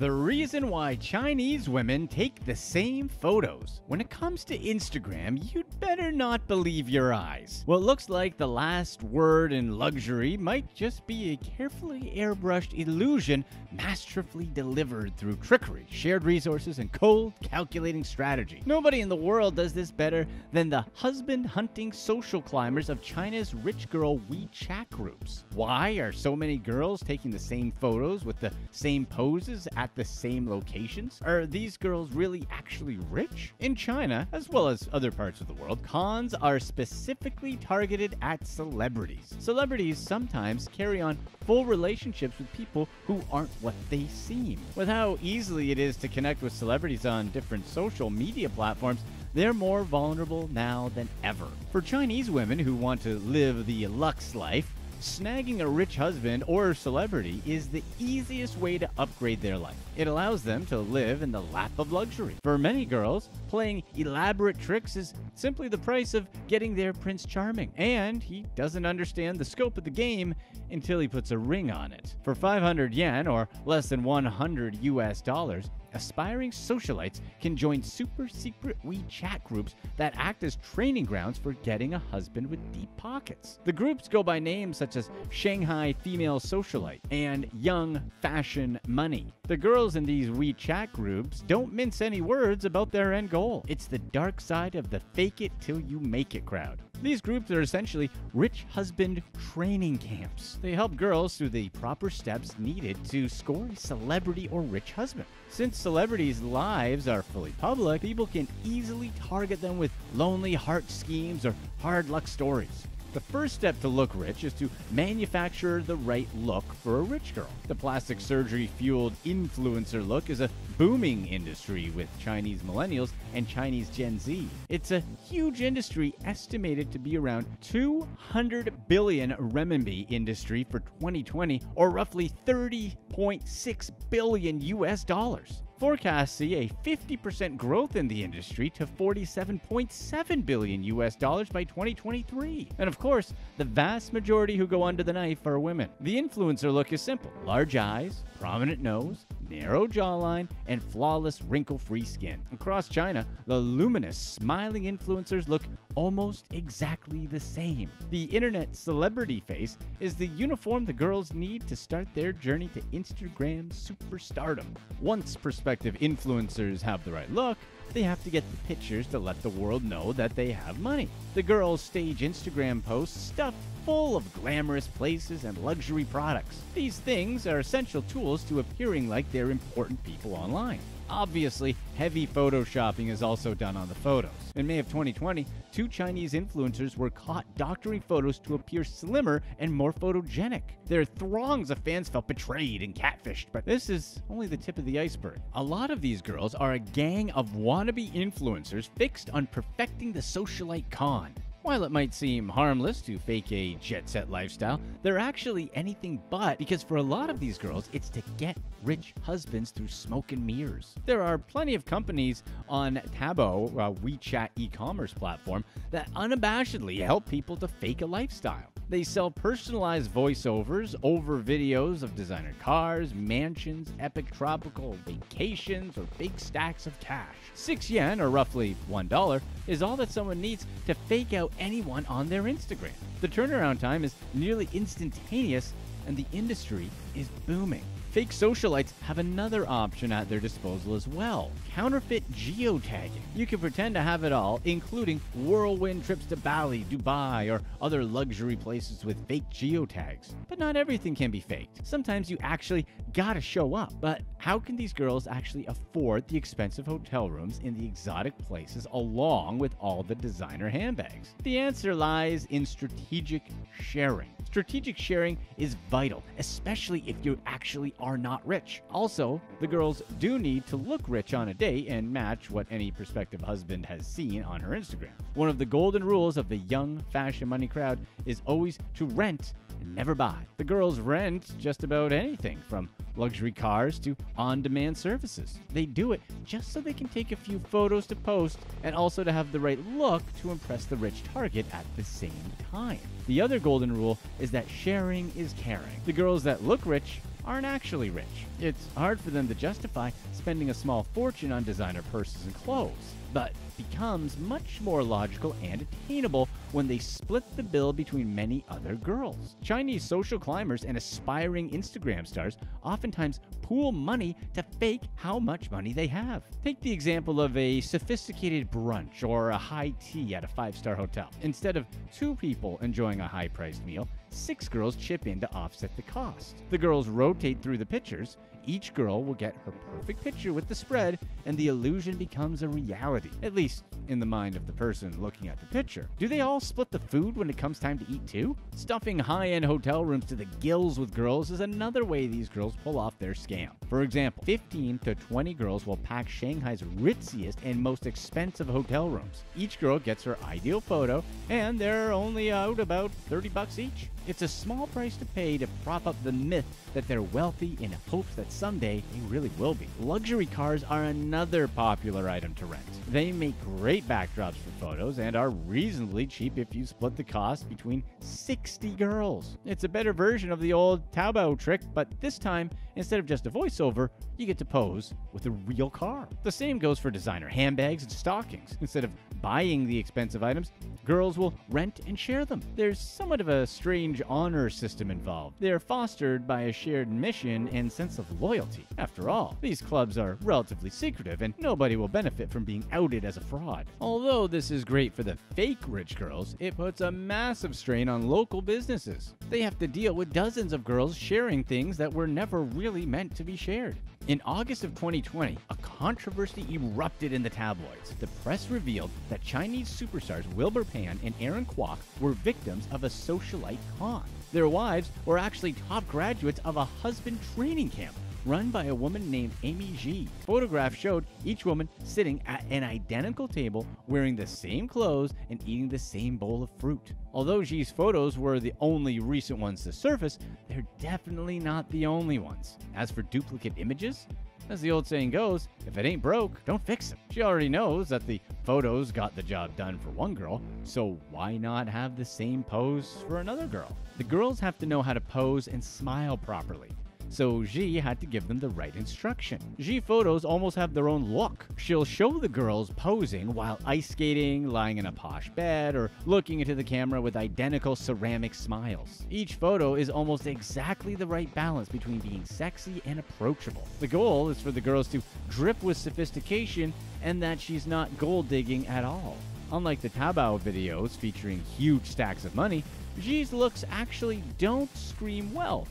The reason why Chinese women take the same photos. When it comes to Instagram, you'd better not believe your eyes. What looks like the last word in luxury might just be a carefully airbrushed illusion masterfully delivered through trickery, shared resources, and cold, calculating strategy. Nobody in the world does this better than the husband-hunting social climbers of China's rich girl WeChat groups. Why are so many girls taking the same photos with the same poses at the same locations? Are these girls really actually rich? In China, as well as other parts of the world, cons are specifically targeted at celebrities. Celebrities sometimes carry on full relationships with people who aren't what they seem. With how easily it is to connect with celebrities on different social media platforms, they're more vulnerable now than ever. For Chinese women who want to live the luxe life, snagging a rich husband or celebrity is the easiest way to upgrade their life. It allows them to live in the lap of luxury. For many girls, playing elaborate tricks is simply the price of getting their Prince Charming, and he doesn't understand the scope of the game until he puts a ring on it. For 500 yen or less than $100, aspiring socialites can join super-secret WeChat groups that act as training grounds for getting a husband with deep pockets. The groups go by names such as Shanghai Female Socialite and Young Fashion Money. The girls in these WeChat groups don't mince any words about their end goal. It's the dark side of the fake it till you make it crowd. These groups are essentially rich husband training camps. They help girls through the proper steps needed to score a celebrity or rich husband. Since celebrities' lives are fully public, people can easily target them with lonely heart schemes or hard luck stories. The first step to look rich is to manufacture the right look for a rich girl. The plastic surgery-fueled influencer look is a booming industry with Chinese millennials and Chinese Gen Z. It's a huge industry estimated to be around 200 billion renminbi industry for 2020, or roughly $30.6 billion. Forecasts see a 50% growth in the industry to $47.7 billion by 2023. And of course, the vast majority who go under the knife are women. The influencer look is simple: large eyes, prominent nose, narrow jawline, and flawless wrinkle-free skin. Across China, the luminous, smiling influencers look almost exactly the same. The internet celebrity face is the uniform the girls need to start their journey to Instagram superstardom. Once prospective influencers have the right look, they have to get the pictures to let the world know that they have money. The girls stage Instagram posts stuffed full of glamorous places and luxury products. These things are essential tools to appearing like they're important people online. Obviously, heavy photoshopping is also done on the photos. In May of 2020, two Chinese influencers were caught doctoring photos to appear slimmer and more photogenic. Their throngs of fans felt betrayed and catfished, but this is only the tip of the iceberg. A lot of these girls are a gang of wannabe influencers fixed on perfecting the socialite con. While it might seem harmless to fake a jet-set lifestyle, they're actually anything but, because for a lot of these girls, it's to get rich husbands through smoke and mirrors. There are plenty of companies on Taobao, a WeChat e-commerce platform, that unabashedly help people to fake a lifestyle. They sell personalized voiceovers over videos of designer cars, mansions, epic tropical vacations, or big stacks of cash. 6 yen, or roughly $1, is all that someone needs to fake out anyone on their Instagram. The turnaround time is nearly instantaneous, and the industry is booming. Fake socialites have another option at their disposal as well: counterfeit geotagging. You can pretend to have it all, including whirlwind trips to Bali, Dubai, or other luxury places with fake geotags. But not everything can be faked. Sometimes you actually gotta show up. But how can these girls actually afford the expensive hotel rooms in the exotic places along with all the designer handbags? The answer lies in strategic sharing. Strategic sharing is vital, especially if you actually are not rich. Also, the girls do need to look rich on a day and match what any prospective husband has seen on her Instagram. One of the golden rules of the young fashion money crowd is always to rent and never buy. The girls rent just about anything, from luxury cars to on-demand services. They do it just so they can take a few photos to post, and also to have the right look to impress the rich target at the same time. The other golden rule is that sharing is caring. The girls that look rich aren't actually rich. It's hard for them to justify spending a small fortune on designer purses and clothes, but becomes much more logical and attainable when they split the bill between many other girls. Chinese social climbers and aspiring Instagram stars oftentimes pool money to fake how much money they have. Take the example of a sophisticated brunch or a high tea at a five-star hotel. Instead of two people enjoying a high-priced meal, 6 girls chip in to offset the cost. The girls rotate through the pictures. Each girl will get her perfect picture with the spread, and the illusion becomes a reality, at least in the mind of the person looking at the picture. Do they all split the food when it comes time to eat too? Stuffing high-end hotel rooms to the gills with girls is another way these girls pull off their scam. For example, 15 to 20 girls will pack Shanghai's ritziest and most expensive hotel rooms. Each girl gets her ideal photo, and they're only out about 30 bucks each. It's a small price to pay to prop up the myth that they're wealthy in hopes that someday they really will be. Luxury cars are another popular item to rent. They make great backdrops for photos and are reasonably cheap if you split the cost between 60 girls. It's a better version of the old Taobao trick, but this time, instead of just a voiceover, you get to pose with a real car. The same goes for designer handbags and stockings. Instead of buying the expensive items, girls will rent and share them. There's somewhat of a strange honor system involved. They're fostered by a shared mission and sense of loyalty. After all, these clubs are relatively secretive and nobody will benefit from being outed as a fraud. Although this is great for the fake rich girls, it puts a massive strain on local businesses. They have to deal with dozens of girls sharing things that were never really meant to be shared. In August of 2020, a controversy erupted in the tabloids. The press revealed that Chinese superstars Wilbur Pan and Aaron Kwok were victims of a socialite con. Their wives were actually top graduates of a husband training camp run by a woman named Amy Ji. Photographs showed each woman sitting at an identical table, wearing the same clothes and eating the same bowl of fruit. Although Ji's photos were the only recent ones to surface, they're definitely not the only ones. As for duplicate images, as the old saying goes, if it ain't broke, don't fix it. She already knows that the photos got the job done for one girl, so why not have the same pose for another girl? The girls have to know how to pose and smile properly, so Xi had to give them the right instruction. Xi photos almost have their own look. She'll show the girls posing while ice skating, lying in a posh bed, or looking into the camera with identical ceramic smiles. Each photo is almost exactly the right balance between being sexy and approachable. The goal is for the girls to drip with sophistication and that she's not gold digging at all. Unlike the Taobao videos featuring huge stacks of money, Xi's looks actually don't scream wealth.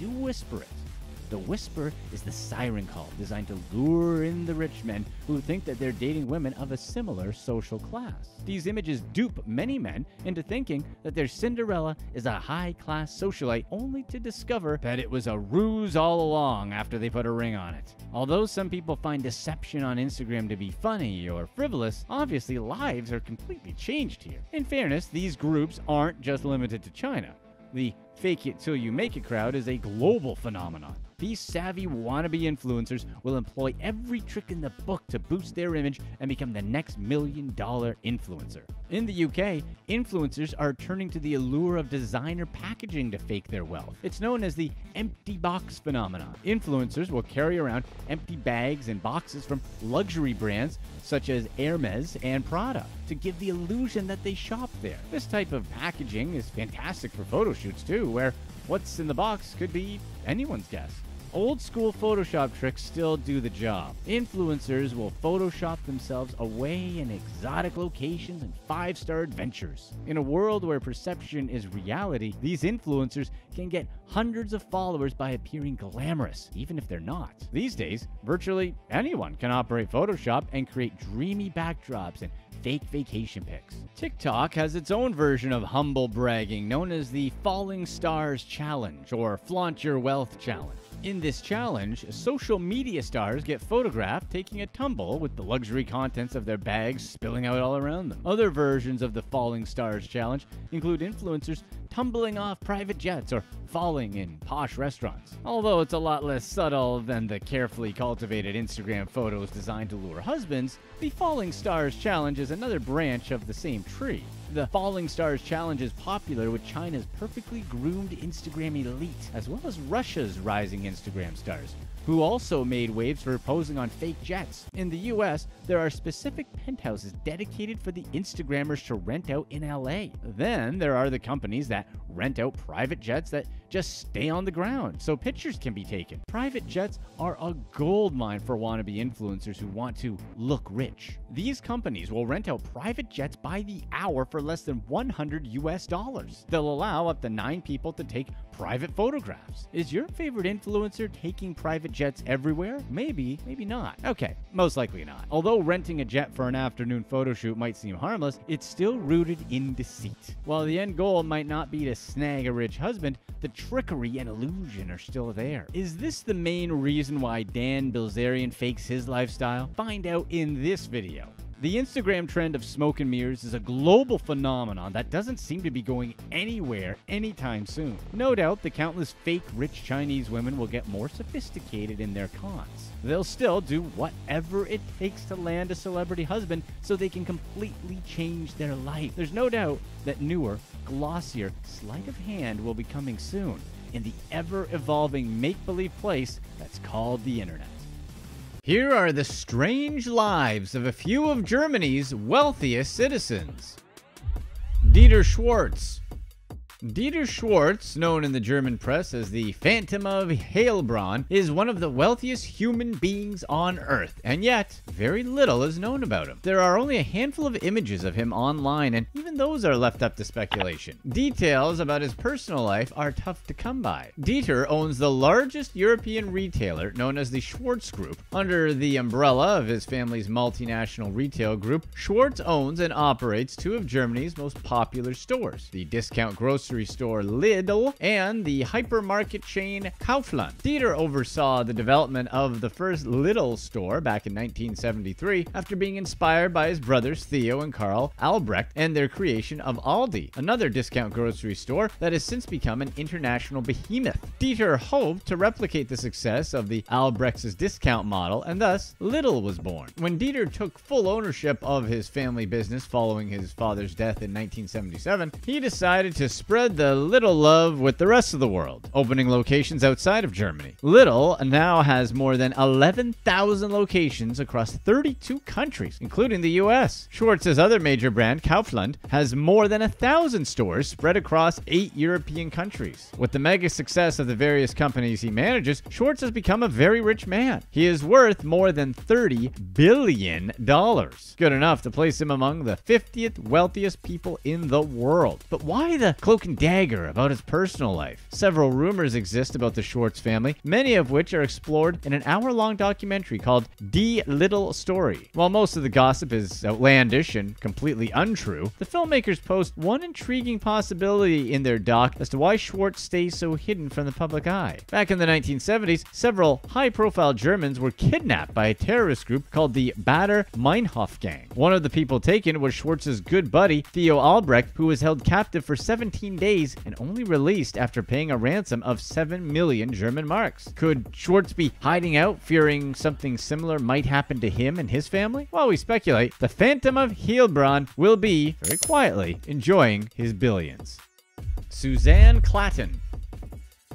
Do whisper it. The whisper is the siren call designed to lure in the rich men who think that they're dating women of a similar social class. These images dupe many men into thinking that their Cinderella is a high-class socialite, only to discover that it was a ruse all along after they put a ring on it. Although some people find deception on Instagram to be funny or frivolous, obviously lives are completely changed here. In fairness, these groups aren't just limited to China. The fake it till you make it crowd is a global phenomenon. These savvy wannabe influencers will employ every trick in the book to boost their image and become the next million-dollar influencer. In the UK, influencers are turning to the allure of designer packaging to fake their wealth. It's known as the empty box phenomenon. Influencers will carry around empty bags and boxes from luxury brands such as Hermes and Prada to give the illusion that they shop there. This type of packaging is fantastic for photo shoots too, where what's in the box could be anyone's guess. Old-school Photoshop tricks still do the job. Influencers will Photoshop themselves away in exotic locations and five-star adventures. In a world where perception is reality, these influencers can get hundreds of followers by appearing glamorous, even if they're not. These days, virtually anyone can operate Photoshop and create dreamy backdrops and fake vacation pics. TikTok has its own version of humble bragging known as the Falling Stars Challenge or Flaunt Your Wealth Challenge. In this challenge, social media stars get photographed taking a tumble with the luxury contents of their bags spilling out all around them. Other versions of the Falling Stars Challenge include influencers tumbling off private jets or falling in posh restaurants. Although it's a lot less subtle than the carefully cultivated Instagram photos designed to lure husbands, the Falling Stars Challenge is another branch of the same tree. the Falling Stars Challenge is popular with China's perfectly groomed Instagram elite, as well as Russia's rising Instagram stars, who also made waves for posing on fake jets. In the US, there are specific penthouses dedicated for the Instagrammers to rent out in LA. Then there are the companies that rent out private jets that just stay on the ground so pictures can be taken. Private jets are a gold mine for wannabe influencers who want to look rich. These companies will rent out private jets by the hour for less than $100 US. They'll allow up to 9 people to take private photographs. Is your favorite influencer taking private jets everywhere? Maybe, maybe not. Okay, most likely not. Although renting a jet for an afternoon photo shoot might seem harmless, it's still rooted in deceit. While the end goal might not be to snag a rich husband, the trickery and illusion are still there. Is this the main reason why Dan Bilzerian fakes his lifestyle? Find out in this video. The Instagram trend of smoke and mirrors is a global phenomenon that doesn't seem to be going anywhere anytime soon. No doubt the countless fake rich Chinese women will get more sophisticated in their cons. They'll still do whatever it takes to land a celebrity husband so they can completely change their life. There's no doubt that newer, glossier sleight of hand will be coming soon in the ever-evolving make-believe place that's called the internet. Here are the strange lives of a few of Germany's wealthiest citizens. Dieter Schwarz. Dieter Schwarz, known in the German press as the Phantom of Heilbronn, is one of the wealthiest human beings on Earth, and yet very little is known about him. There are only a handful of images of him online, and even those are left up to speculation. Details about his personal life are tough to come by. Dieter owns the largest European retailer, known as the Schwarz Group. Under the umbrella of his family's multinational retail group, Schwarz owns and operates two of Germany's most popular stores, the discount grocery store Lidl and the hypermarket chain Kaufland. Dieter oversaw the development of the first Lidl store back in 1973 after being inspired by his brothers Theo and Karl Albrecht and their creation of Aldi, another discount grocery store that has since become an international behemoth. Dieter hoped to replicate the success of the Albrecht's discount model, and thus Lidl was born. When Dieter took full ownership of his family business following his father's death in 1977, he decided to spread the Lidl love with the rest of the world, opening locations outside of Germany. Lidl now has more than 11,000 locations across 32 countries, including the US. Schwarz's other major brand, Kaufland, has more than 1,000 stores spread across 8 European countries. With the mega success of the various companies he manages, Schwarz has become a very rich man. He is worth more than $30 billion. Good enough to place him among the 50th wealthiest people in the world. But why the cloak and dagger about his personal life? Several rumors exist about the Schwarz family, many of which are explored in an hour-long documentary called Die Lidl Story. While most of the gossip is outlandish and completely untrue, the filmmakers post one intriguing possibility in their doc as to why Schwarz stays so hidden from the public eye. Back in the 1970s, several high-profile Germans were kidnapped by a terrorist group called the Bader Meinhof Gang. One of the people taken was Schwarz's good buddy, Theo Albrecht, who was held captive for 17 days and only released after paying a ransom of 7 million German marks. Could Schwarz be hiding out, fearing something similar might happen to him and his family? While we speculate, the Phantom of Heilbronn will be, very quietly, enjoying his billions. Susanne Klatten.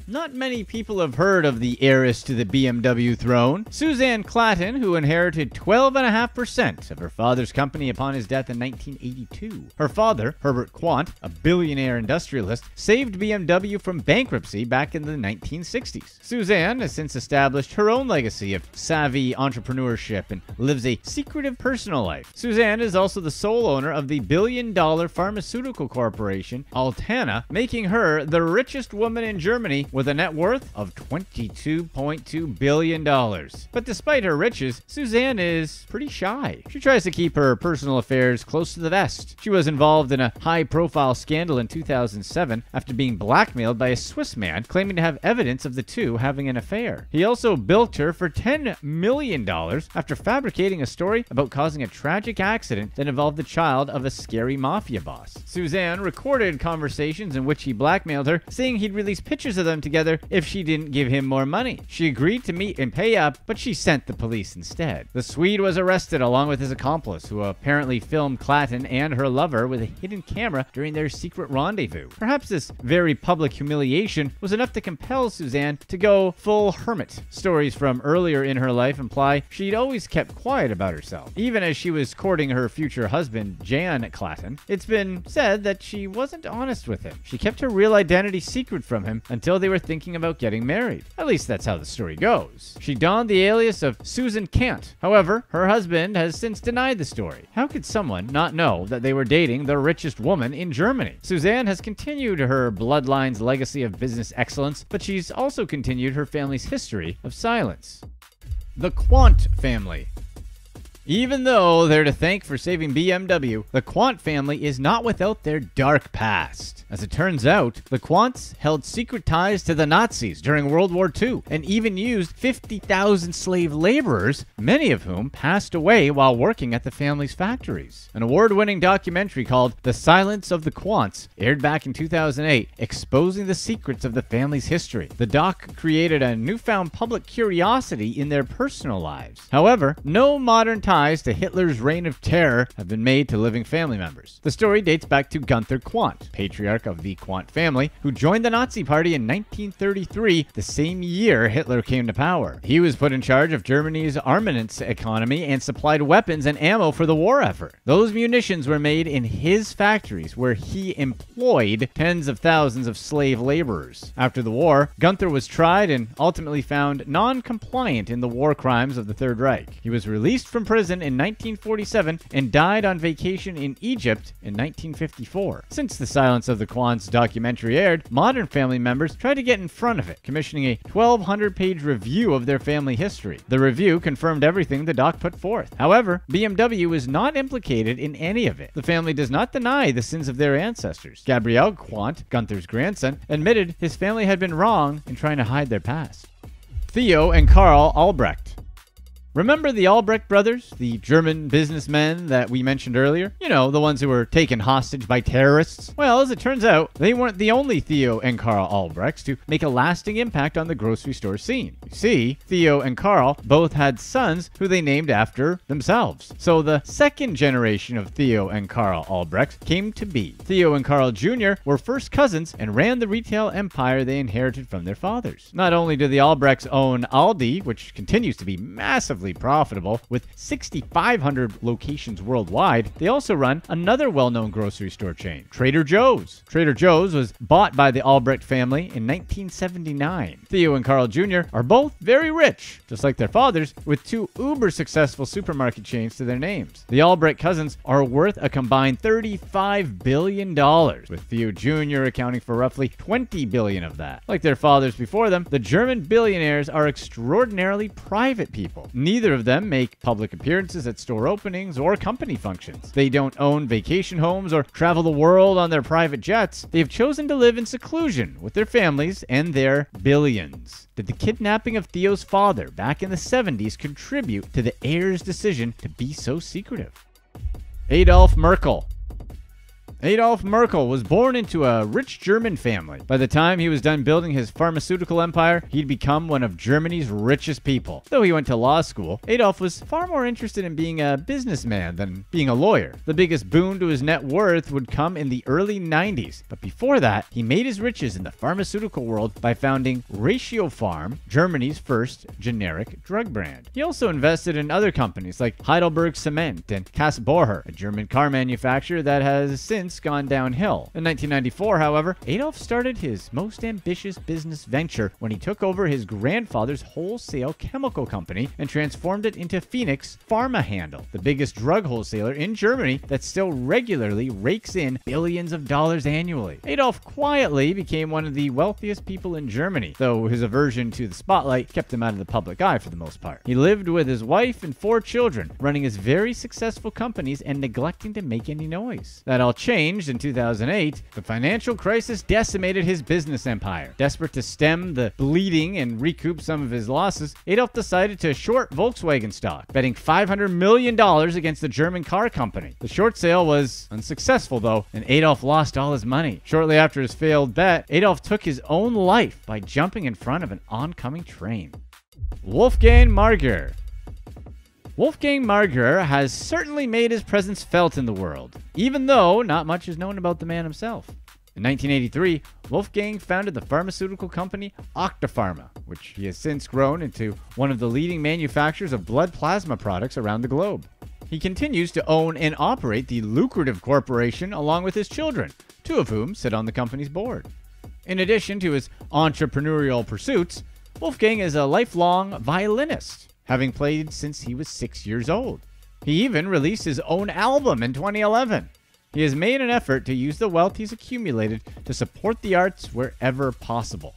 Not many people have heard of the heiress to the BMW throne. Susanne Klatten, who inherited 12.5% of her father's company upon his death in 1982. Her father, Herbert Quandt, a billionaire industrialist, saved BMW from bankruptcy back in the 1960s. Susanne has since established her own legacy of savvy entrepreneurship and lives a secretive personal life. Susanne is also the sole owner of the billion-dollar pharmaceutical corporation, Altana, making her the richest woman in Germany with a net worth of $22.2 billion. But despite her riches, Susanne is pretty shy. She tries to keep her personal affairs close to the vest. She was involved in a high-profile scandal in 2007 after being blackmailed by a Swiss man claiming to have evidence of the two having an affair. He also bilked her for $10 million after fabricating a story about causing a tragic accident that involved the child of a scary mafia boss. Susanne recorded conversations in which he blackmailed her, saying he'd release pictures of them together if she didn't give him more money. She agreed to meet and pay up, but she sent the police instead. The Swede was arrested along with his accomplice, who apparently filmed Klatten and her lover with a hidden camera during their secret rendezvous. Perhaps this very public humiliation was enough to compel Susanne to go full hermit. Stories from earlier in her life imply she'd always kept quiet about herself, even as she was courting her future husband, Jan Klatten. It's been said that she wasn't honest with him. She kept her real identity secret from him until they were thinking about getting married. At least that's how the story goes. She donned the alias of Susan Kant. However, her husband has since denied the story. How could someone not know that they were dating the richest woman in Germany? Susanne has continued her bloodline's legacy of business excellence, but she's also continued her family's history of silence. The Quandt family. Even though they're to thank for saving BMW, the Quandt family is not without their dark past. As it turns out, the Quandts held secret ties to the Nazis during World War II and even used 50,000 slave laborers, many of whom passed away while working at the family's factories. An award-winning documentary called The Silence of the Quandts aired back in 2008, exposing the secrets of the family's history. The doc created a newfound public curiosity in their personal lives. However, no modern ties to Hitler's reign of terror have been made to living family members. The story dates back to Günther Quandt, patriarch of the Quandt family, who joined the Nazi party in 1933, the same year Hitler came to power. He was put in charge of Germany's armaments economy and supplied weapons and ammo for the war effort. Those munitions were made in his factories, where he employed tens of thousands of slave laborers. After the war, Günther was tried and ultimately found non-compliant in the war crimes of the Third Reich. He was released from prison in 1947 and died on vacation in Egypt in 1954. Since The Silence of the Quandts documentary aired, modern family members tried to get in front of it, commissioning a 1,200-page review of their family history. The review confirmed everything the doc put forth. However, BMW is not implicated in any of it. The family does not deny the sins of their ancestors. Gabriel Quandt, Gunther's grandson, admitted his family had been wrong in trying to hide their past. Theo and Karl Albrecht. Remember the Albrecht brothers, the German businessmen that we mentioned earlier? You know, the ones who were taken hostage by terrorists? Well, as it turns out, they weren't the only Theo and Karl Albrechts to make a lasting impact on the grocery store scene. You see, Theo and Karl both had sons who they named after themselves. So the second generation of Theo and Karl Albrecht came to be. Theo and Karl Jr. were first cousins and ran the retail empire they inherited from their fathers. Not only do the Albrechts own Aldi, which continues to be massive profitable with 6,500 locations worldwide, they also run another well-known grocery store chain, Trader Joe's. Trader Joe's was bought by the Albrecht family in 1979. Theo and Karl Jr. are both very rich, just like their fathers, with two uber-successful supermarket chains to their names. The Albrecht cousins are worth a combined $35 billion, with Theo Jr. accounting for roughly $20 billion of that. Like their fathers before them, the German billionaires are extraordinarily private people. Neither of them make public appearances at store openings or company functions. They don't own vacation homes or travel the world on their private jets. They have chosen to live in seclusion with their families and their billions. Did the kidnapping of Theo's father back in the 70s contribute to the heir's decision to be so secretive? Adolf Merkel. Adolf Merkel was born into a rich German family. By the time he was done building his pharmaceutical empire, he'd become one of Germany's richest people. Though he went to law school, Adolf was far more interested in being a businessman than being a lawyer. The biggest boon to his net worth would come in the early 90s, but before that, he made his riches in the pharmaceutical world by founding Ratiopharm, Germany's first generic drug brand. He also invested in other companies like Heidelberg Cement and Kass Bohrer, a German car manufacturer that has since gone downhill. In 1994, however, Adolf started his most ambitious business venture when he took over his grandfather's wholesale chemical company and transformed it into Phoenix Pharmahandel, the biggest drug wholesaler in Germany that still regularly rakes in billions of dollars annually. Adolf quietly became one of the wealthiest people in Germany, though his aversion to the spotlight kept him out of the public eye for the most part. He lived with his wife and 4 children, running his very successful companies and neglecting to make any noise. That all changed changed in 2008, the financial crisis decimated his business empire. Desperate to stem the bleeding and recoup some of his losses, Adolf decided to short Volkswagen stock, betting $500 million against the German car company. The short sale was unsuccessful, though, and Adolf lost all his money. Shortly after his failed bet, Adolf took his own life by jumping in front of an oncoming train. Wolfgang Marger. Wolfgang Marger has certainly made his presence felt in the world, even though not much is known about the man himself. In 1983, Wolfgang founded the pharmaceutical company Octapharma, which he has since grown into one of the leading manufacturers of blood plasma products around the globe. He continues to own and operate the lucrative corporation along with his children, two of whom sit on the company's board. In addition to his entrepreneurial pursuits, Wolfgang is a lifelong violinist, having played since he was 6 years old. He even released his own album in 2011. He has made an effort to use the wealth he's accumulated to support the arts wherever possible.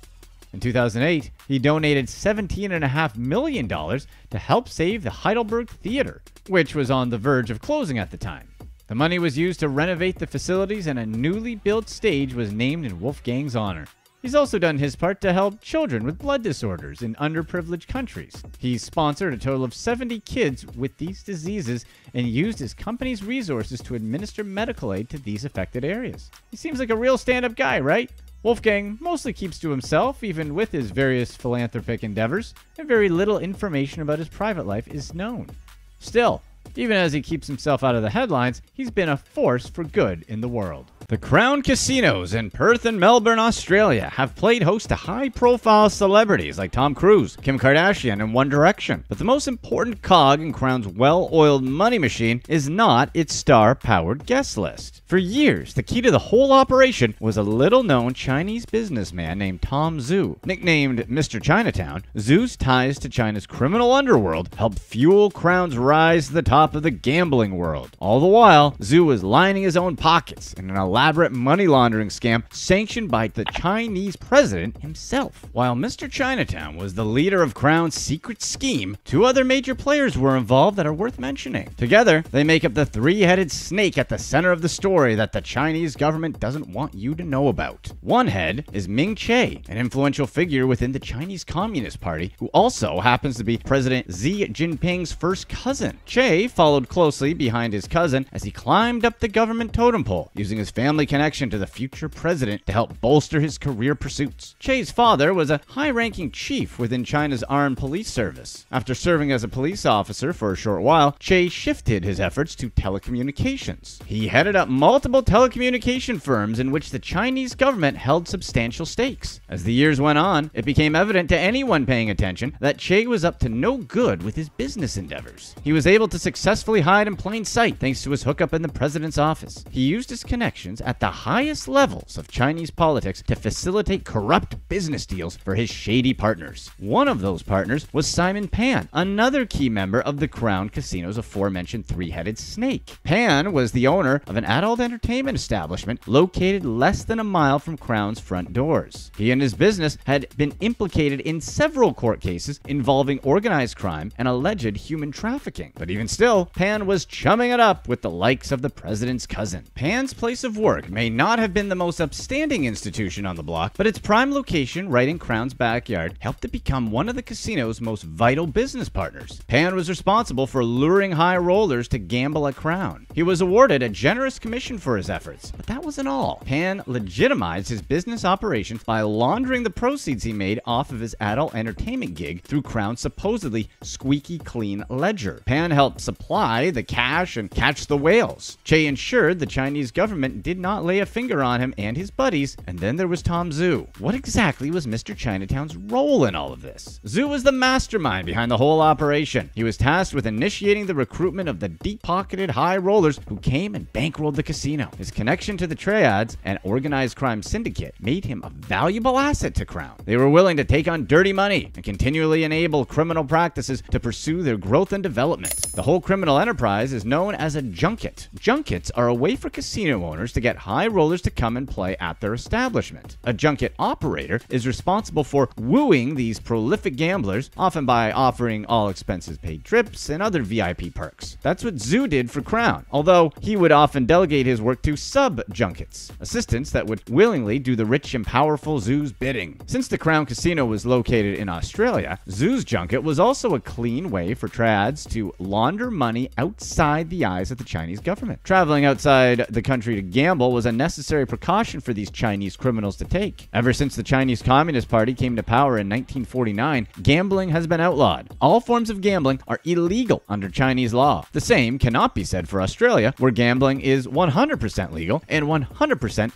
In 2008, he donated $17.5 million to help save the Heidelberg Theater, which was on the verge of closing at the time. The money was used to renovate the facilities, and a newly built stage was named in Wolfgang's honor. He's also done his part to help children with blood disorders in underprivileged countries. He's sponsored a total of 70 kids with these diseases and used his company's resources to administer medical aid to these affected areas. He seems like a real stand-up guy, right? Wolfgang mostly keeps to himself, even with his various philanthropic endeavors, and very little information about his private life is known. Still, even as he keeps himself out of the headlines, he's been a force for good in the world. The Crown Casinos in Perth and Melbourne, Australia have played host to high-profile celebrities like Tom Cruise, Kim Kardashian, and One Direction. But the most important cog in Crown's well-oiled money machine is not its star-powered guest list. For years, the key to the whole operation was a little-known Chinese businessman named Tom Zhu. Nicknamed Mr. Chinatown, Zhu's ties to China's criminal underworld helped fuel Crown's rise to the top of the gambling world. All the while, Zhu was lining his own pockets in an elaborate money laundering scam sanctioned by the Chinese president himself. While Mr. Chinatown was the leader of Crown's secret scheme, two other major players were involved that are worth mentioning. Together, they make up the three-headed snake at the center of the story that the Chinese government doesn't want you to know about. One head is Ming Che, an influential figure within the Chinese Communist Party, who also happens to be President Xi Jinping's first cousin. Che followed closely behind his cousin as he climbed up the government totem pole, using his family connection to the future president to help bolster his career pursuits. Che's father was a high-ranking chief within China's armed police service. After serving as a police officer for a short while, Che shifted his efforts to telecommunications. He headed up multiple telecommunication firms in which the Chinese government held substantial stakes. As the years went on, it became evident to anyone paying attention that Che was up to no good with his business endeavors. He was able to successfully hide in plain sight thanks to his hookup in the president's office. He used his connections at the highest levels of Chinese politics to facilitate corrupt business deals for his shady partners. One of those partners was Simon Pan, another key member of the Crown Casino's aforementioned three-headed snake. Pan was the owner of an adult entertainment establishment located less than a mile from Crown's front doors. He and his business had been implicated in several court cases involving organized crime and alleged human trafficking. But even still, Pan was chumming it up with the likes of the president's cousin. Pan's place of work may not have been the most upstanding institution on the block, but its prime location right in Crown's backyard helped it become one of the casino's most vital business partners. Pan was responsible for luring high rollers to gamble at Crown. He was awarded a generous commission for his efforts, but that wasn't all. Pan legitimized his business operations by laundering the proceeds he made off of his adult entertainment gig through Crown's supposedly squeaky clean ledger. Pan helped supply the cash and catch the whales. Che ensured the Chinese government did not lay a finger on him and his buddies, and then there was Tom Zhu. What exactly was Mr. Chinatown's role in all of this? Zhu was the mastermind behind the whole operation. He was tasked with initiating the recruitment of the deep-pocketed high rollers who came and bankrolled the casino. His connection to the triads and organized crime syndicate made him a valuable asset to Crown. They were willing to take on dirty money and continually enable criminal practices to pursue their growth and development. The whole criminal enterprise is known as a junket. Junkets are a way for casino owners to get high rollers to come and play at their establishment. A junket operator is responsible for wooing these prolific gamblers, often by offering all-expenses-paid trips and other VIP perks. That's what Zhu did for Crown, although he would often delegate his work to sub-junkets, assistants that would willingly do the rich and powerful Zhu's bidding. Since the Crown Casino was located in Australia, Zhu's junket was also a clean way for trads to launder money outside the eyes of the Chinese government. Traveling outside the country to gamble was a necessary precaution for these Chinese criminals to take. Ever since the Chinese Communist Party came to power in 1949, gambling has been outlawed. All forms of gambling are illegal under Chinese law. The same cannot be said for Australia, where gambling is 100% legal and 100%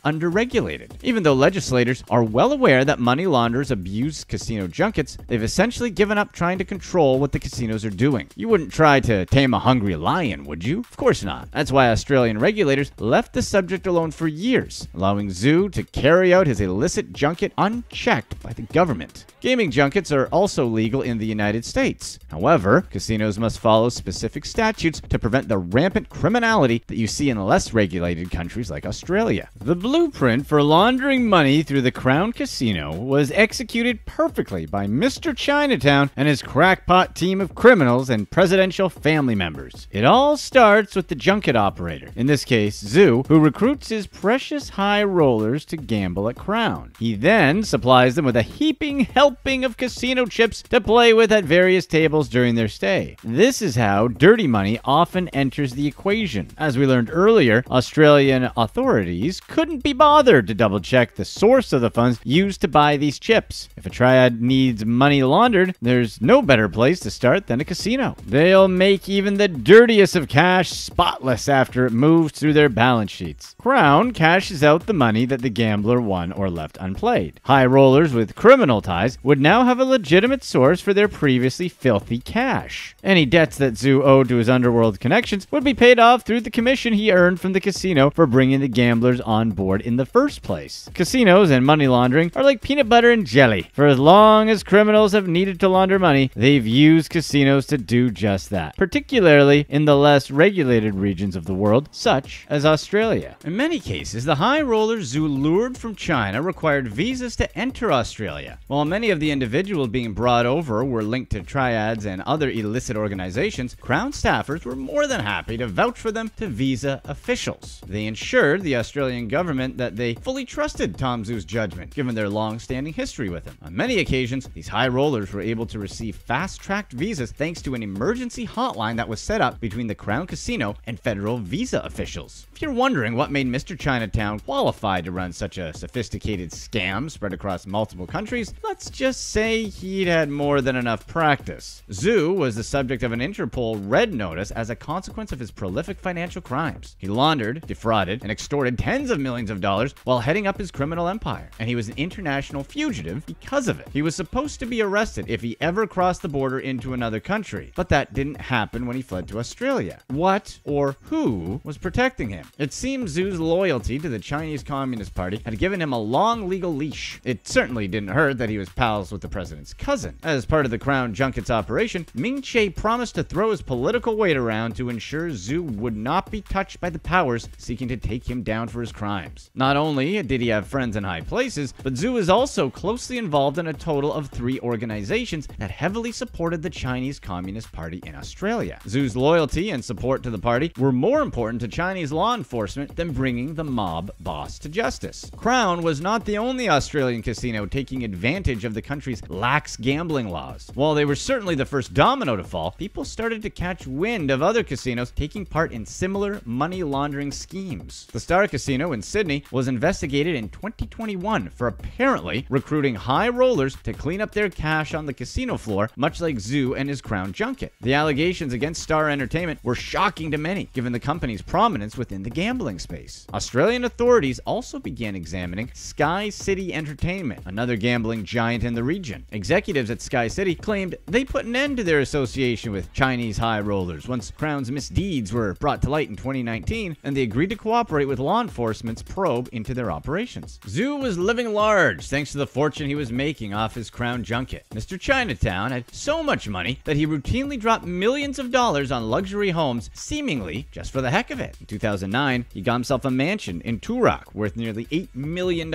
underregulated. Even though legislators are well aware that money launderers abuse casino junkets, they've essentially given up trying to control what the casinos are doing. You wouldn't try to tame a hungry lion, would you? Of course not. That's why Australian regulators left the subject alone for years, allowing Zhu to carry out his illicit junket unchecked by the government. Gaming junkets are also legal in the United States. However, casinos must follow specific statutes to prevent the rampant criminality that you see in less regulated countries like Australia. The blueprint for laundering money through the Crown Casino was executed perfectly by Mr. Chinatown and his crackpot team of criminals and presidential family members. It all starts with the junket operator, in this case Zhu, who recruits his precious high rollers to gamble at Crown. He then supplies them with a heaping helping of casino chips to play with at various tables during their stay. This is how dirty money often enters the equation. As we learned earlier, Australian authorities couldn't be bothered to double-check the source of the funds used to buy these chips. If a triad needs money laundered, there's no better place to start than a casino. They'll make even the dirtiest of cash spotless after it moves through their balance sheets. Crown cashes out the money that the gambler won or left unplayed. High rollers with criminal ties would now have a legitimate source for their previously filthy cash. Any debts that Zhu owed to his underworld connections would be paid off through the commission he earned from the casino for bringing the gamblers on board in the first place. Casinos and money laundering are like peanut butter and jelly. For as long as criminals have needed to launder money, they've used casinos to do just that, particularly in the less regulated regions of the world, such as Australia. In many cases, the high rollers Zhu lured from China required visas to enter Australia. While many of the individuals being brought over were linked to triads and other illicit organizations, Crown staffers were more than happy to vouch for them to visa officials. They ensured the Australian government that they fully trusted Tom Zhu's judgment, given their long-standing history with him. On many occasions, these high rollers were able to receive fast-tracked visas thanks to an emergency hotline that was set up between the Crown Casino and federal visa officials. If you're wondering what made Mr. Chinatown qualified to run such a sophisticated scam spread across multiple countries, let's just say he'd had more than enough practice. Zhu was the subject of an Interpol red notice as a consequence of his prolific financial crimes. He laundered, defrauded, and extorted tens of millions of dollars while heading up his criminal empire, and he was an international fugitive because of it. He was supposed to be arrested if he ever crossed the border into another country, but that didn't happen when he fled to Australia. What or who was protecting him? It seems Zhu's loyalty to the Chinese Communist Party had given him a long legal leash. It certainly didn't hurt that he was pals with the president's cousin. As part of the Crown Junket's operation, Ming Che promised to throw his political weight around to ensure Zhu would not be touched by the powers seeking to take him down for his crimes. Not only did he have friends in high places, but Zhu is also closely involved in a total of 3 organizations that heavily supported the Chinese Communist Party in Australia. Zhu's loyalty and support to the party were more important to Chinese law enforcement than bringing the mob boss to justice. Crown was not the only Australian casino taking advantage of the country's lax gambling laws. While they were certainly the first domino to fall, people started to catch wind of other casinos taking part in similar money laundering schemes. The Star Casino in Sydney was investigated in 2021 for apparently recruiting high rollers to clean up their cash on the casino floor, much like Zhu and his Crown junket. The allegations against Star Entertainment were shocking to many, given the company's prominence within the gambling space. Australian authorities also began examining Sky City Entertainment, another gambling giant in the region. Executives at Sky City claimed they put an end to their association with Chinese high rollers once Crown's misdeeds were brought to light in 2019, and they agreed to cooperate with law enforcement's probe into their operations. Zhu was living large thanks to the fortune he was making off his Crown junket. Mr. Chinatown had so much money that he routinely dropped millions of dollars on luxury homes, seemingly just for the heck of it. In 2009, he got himself himself a mansion in Turok worth nearly $8 million.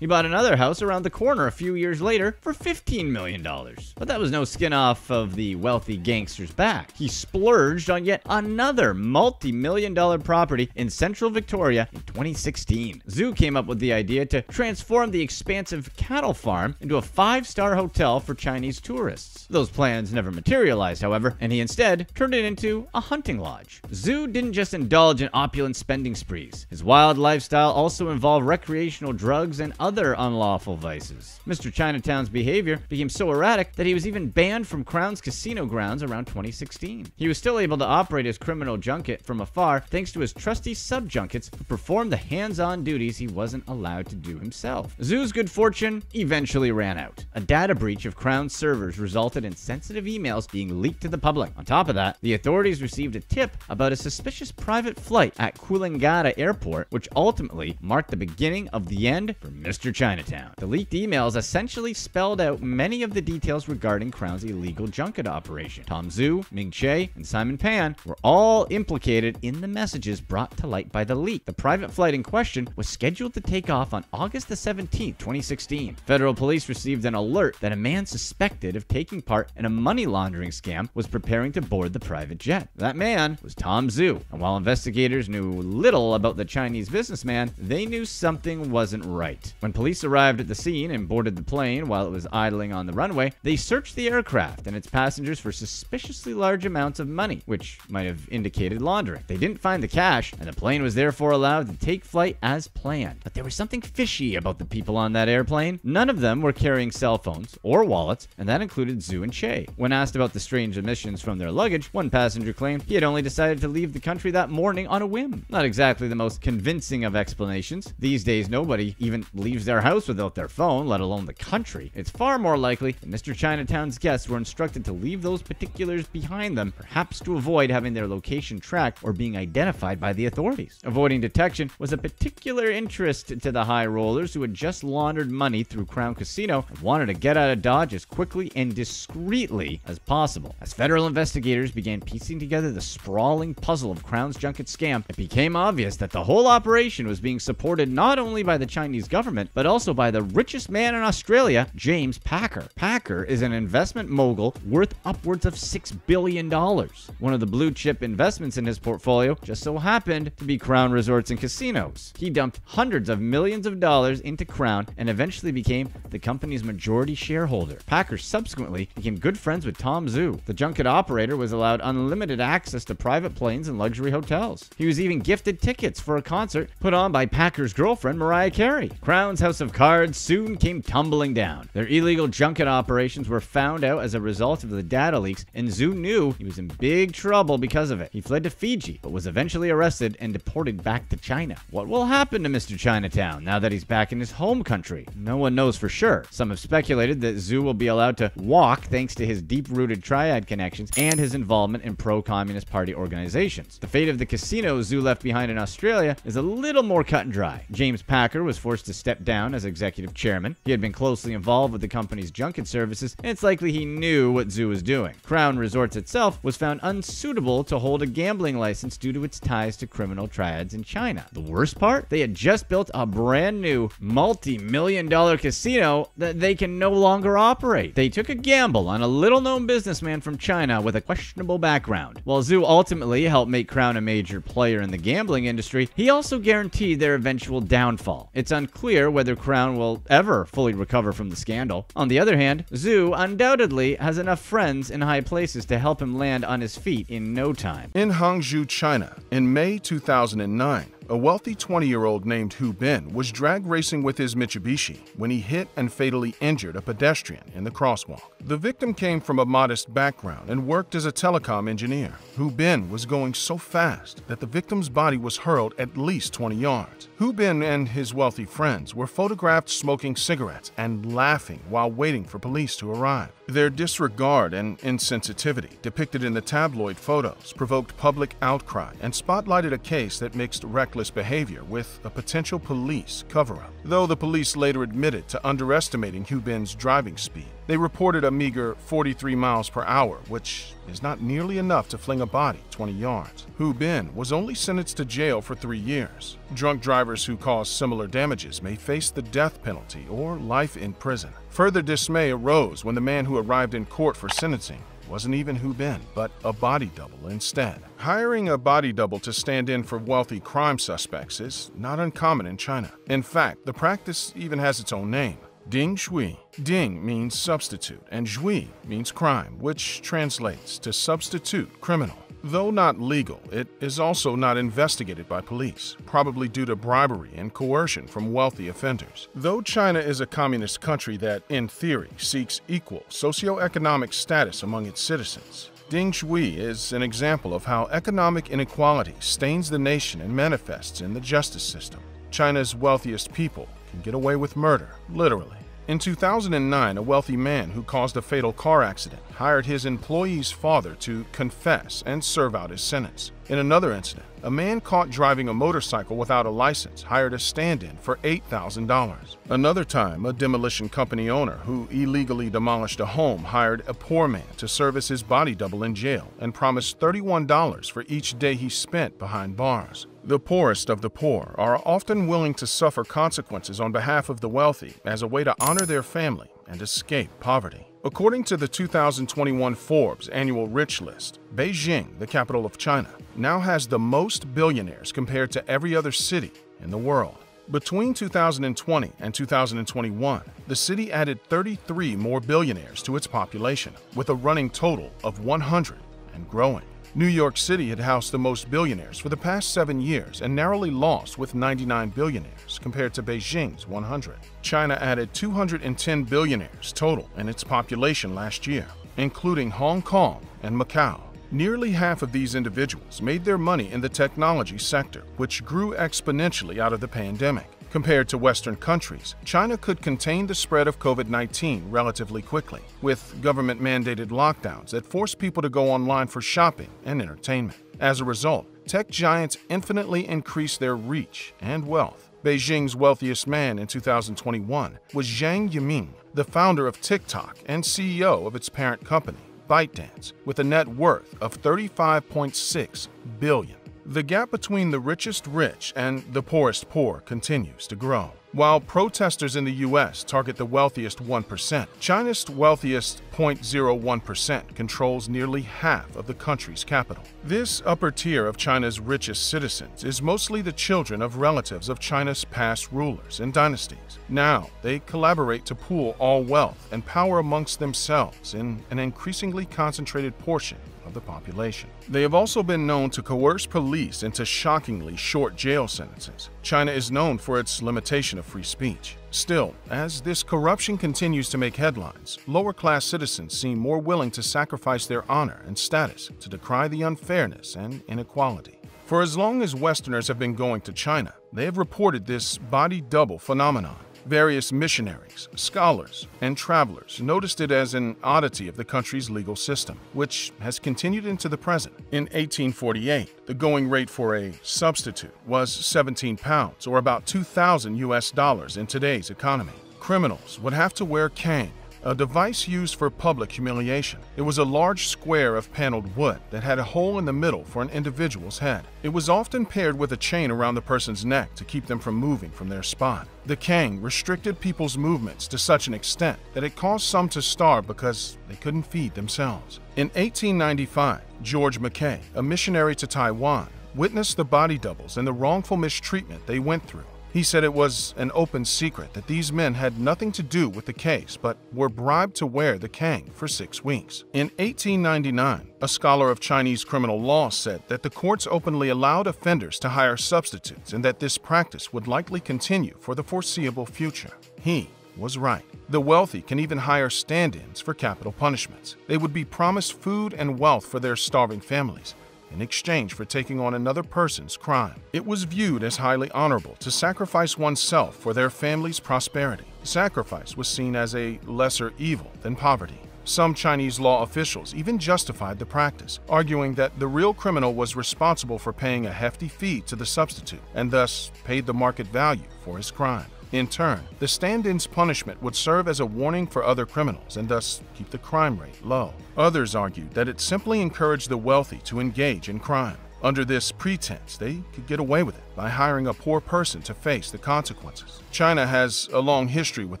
He bought another house around the corner a few years later for $15 million. But that was no skin off of the wealthy gangster's back. He splurged on yet another multi-million dollar property in central Victoria in 2016. Zhu came up with the idea to transform the expansive cattle farm into a five-star hotel for Chinese tourists. Those plans never materialized, however, and he instead turned it into a hunting lodge. Zhu didn't just indulge in opulent spending sprees. His wild lifestyle also involved recreational drugs and other unlawful vices. Mr. Chinatown's behavior became so erratic that he was even banned from Crown's casino grounds around 2016. He was still able to operate his criminal junket from afar thanks to his trusty sub-junkets who performed the hands-on duties he wasn't allowed to do himself. Zhu's good fortune eventually ran out. A data breach of Crown servers resulted in sensitive emails being leaked to the public. On top of that, the authorities received a tip about a suspicious private flight at Coolangatta Airport, which ultimately marked the beginning of the end for Mr. Chinatown. The leaked emails essentially spelled out many of the details regarding Crown's illegal junket operation. Tom Zhu, Ming Che, and Simon Pan were all implicated in the messages brought to light by the leak. The private flight in question was scheduled to take off on August the 17th, 2016. Federal police received an alert that a man suspected of taking part in a money laundering scam was preparing to board the private jet. That man was Tom Zhu, and while investigators knew little about the Chinese businessman, they knew something wasn't right. When police arrived at the scene and boarded the plane while it was idling on the runway, they searched the aircraft and its passengers for suspiciously large amounts of money, which might have indicated laundering. They didn't find the cash, and the plane was therefore allowed to take flight as planned. But there was something fishy about the people on that airplane. None of them were carrying cell phones or wallets, and that included Zhu and Che. When asked about the strange omissions from their luggage, one passenger claimed he had only decided to leave the country that morning on a whim. Not exactly the most convincing of explanations. These days, nobody even leaves their house without their phone, let alone the country. It's far more likely that Mr. Chinatown's guests were instructed to leave those particulars behind them, perhaps to avoid having their location tracked or being identified by the authorities. Avoiding detection was a particular interest to the high rollers who had just laundered money through Crown Casino and wanted to get out of Dodge as quickly and discreetly as possible. As federal investigators began piecing together the sprawling puzzle of Crown's junket scam, it became obvious that the whole operation was being supported not only by the Chinese government, but also by the richest man in Australia, James Packer. Packer is an investment mogul worth upwards of $6 billion. One of the blue chip investments in his portfolio just so happened to be Crown Resorts and Casinos. He dumped hundreds of millions of dollars into Crown and eventually became the company's majority shareholder. Packer subsequently became good friends with Tom Zhu. The junket operator was allowed unlimited access to private planes and luxury hotels. He was even gifted tickets for a concert put on by Packer's girlfriend, Mariah Carey. Crown's house of cards soon came tumbling down. Their illegal junket operations were found out as a result of the data leaks, and Zhu knew he was in big trouble because of it. He fled to Fiji, but was eventually arrested and deported back to China. What will happen to Mr. Chinatown now that he's back in his home country? No one knows for sure. Some have speculated that Zhu will be allowed to walk thanks to his deep-rooted triad connections and his involvement in pro-Communist Party organizations. The fate of the casino Zhu left behind in Australia is a little more cut and dry. James Packer was forced to step down as executive chairman. He had been closely involved with the company's junket services, and it's likely he knew what Zhu was doing. Crown Resorts itself was found unsuitable to hold a gambling license due to its ties to criminal triads in China. The worst part? They had just built a brand new multi-million dollar casino that they can no longer operate. They took a gamble on a little-known businessman from China with a questionable background. While Zhu ultimately helped make Crown a major player in the gambling industry, he also guaranteed their eventual downfall. It's unclear whether Crown will ever fully recover from the scandal. On the other hand, Zhu undoubtedly has enough friends in high places to help him land on his feet in no time. In Hangzhou, China, in May 2009, a wealthy 20-year-old named Hu Bin was drag racing with his Mitsubishi when he hit and fatally injured a pedestrian in the crosswalk. The victim came from a modest background and worked as a telecom engineer. Hu Bin was going so fast that the victim's body was hurled at least 20 yards. Hu Bin and his wealthy friends were photographed smoking cigarettes and laughing while waiting for police to arrive. Their disregard and insensitivity depicted in the tabloid photos provoked public outcry and spotlighted a case that mixed reckless reckless behavior with a potential police cover-up. Though the police later admitted to underestimating Hu Bin's driving speed, they reported a meager 43 miles per hour, which is not nearly enough to fling a body 20 yards. Hu Bin was only sentenced to jail for 3 years. Drunk drivers who cause similar damages may face the death penalty or life in prison. Further dismay arose when the man who arrived in court for sentencing wasn't even Hu Bin, but a body double instead. Hiring a body double to stand in for wealthy crime suspects is not uncommon in China. In fact, the practice even has its own name, Ding Shui. Ding means substitute, and Shui means crime, which translates to substitute criminal. Though not legal, it is also not investigated by police, probably due to bribery and coercion from wealthy offenders. Though China is a communist country that, in theory, seeks equal socioeconomic status among its citizens, Ding Shui is an example of how economic inequality stains the nation and manifests in the justice system. China's wealthiest people can get away with murder, literally. In 2009, a wealthy man who caused a fatal car accident hired his employee's father to confess and serve out his sentence. In another incident, a man caught driving a motorcycle without a license hired a stand-in for $8,000. Another time, a demolition company owner who illegally demolished a home hired a poor man to serve as his body double in jail and promised $31 for each day he spent behind bars. The poorest of the poor are often willing to suffer consequences on behalf of the wealthy as a way to honor their family and escape poverty. According to the 2021 Forbes annual rich list, Beijing, the capital of China, now has the most billionaires compared to every other city in the world. Between 2020 and 2021, the city added 33 more billionaires to its population, with a running total of 100 and growing. New York City had housed the most billionaires for the past 7 years and narrowly lost with 99 billionaires compared to Beijing's 100. China added 210 billionaires total in its population last year, including Hong Kong and Macau. Nearly half of these individuals made their money in the technology sector, which grew exponentially out of the pandemic. Compared to Western countries, China could contain the spread of COVID-19 relatively quickly, with government-mandated lockdowns that forced people to go online for shopping and entertainment. As a result, tech giants infinitely increased their reach and wealth. Beijing's wealthiest man in 2021 was Zhang Yiming, the founder of TikTok and CEO of its parent company, ByteDance, with a net worth of $35.6 billion. The gap between the richest rich and the poorest poor continues to grow. While protesters in the U.S. target the wealthiest 1%, China's wealthiest 0.01% controls nearly half of the country's capital. This upper tier of China's richest citizens is mostly the children of relatives of China's past rulers and dynasties. Now, they collaborate to pool all wealth and power amongst themselves in an increasingly concentrated portion of the population. They have also been known to coerce police into shockingly short jail sentences. China is known for its limitation of free speech. Still, as this corruption continues to make headlines, lower-class citizens seem more willing to sacrifice their honor and status to decry the unfairness and inequality. For as long as Westerners have been going to China, they have reported this body double phenomenon. Various missionaries, scholars, and travelers noticed it as an oddity of the country's legal system, which has continued into the present. In 1848, the going rate for a substitute was 17 pounds, or about $2,000 in today's economy. Criminals would have to wear cane, a device used for public humiliation. It was a large square of paneled wood that had a hole in the middle for an individual's head. It was often paired with a chain around the person's neck to keep them from moving from their spot. The cane restricted people's movements to such an extent that it caused some to starve because they couldn't feed themselves. In 1895, George Mackay, a missionary to Taiwan, witnessed the body doubles and the wrongful mistreatment they went through. He said it was an open secret that these men had nothing to do with the case but were bribed to wear the cane for 6 weeks. In 1899, a scholar of Chinese criminal law said that the courts openly allowed offenders to hire substitutes and that this practice would likely continue for the foreseeable future. He was right. The wealthy can even hire stand-ins for capital punishments. They would be promised food and wealth for their starving families in exchange for taking on another person's crime. It was viewed as highly honorable to sacrifice oneself for their family's prosperity. Sacrifice was seen as a lesser evil than poverty. Some Chinese law officials even justified the practice, arguing that the real criminal was responsible for paying a hefty fee to the substitute and thus paid the market value for his crime. In turn, the stand-in's punishment would serve as a warning for other criminals and thus keep the crime rate low. Others argued that it simply encouraged the wealthy to engage in crime. Under this pretense, they could get away with it by hiring a poor person to face the consequences. China has a long history with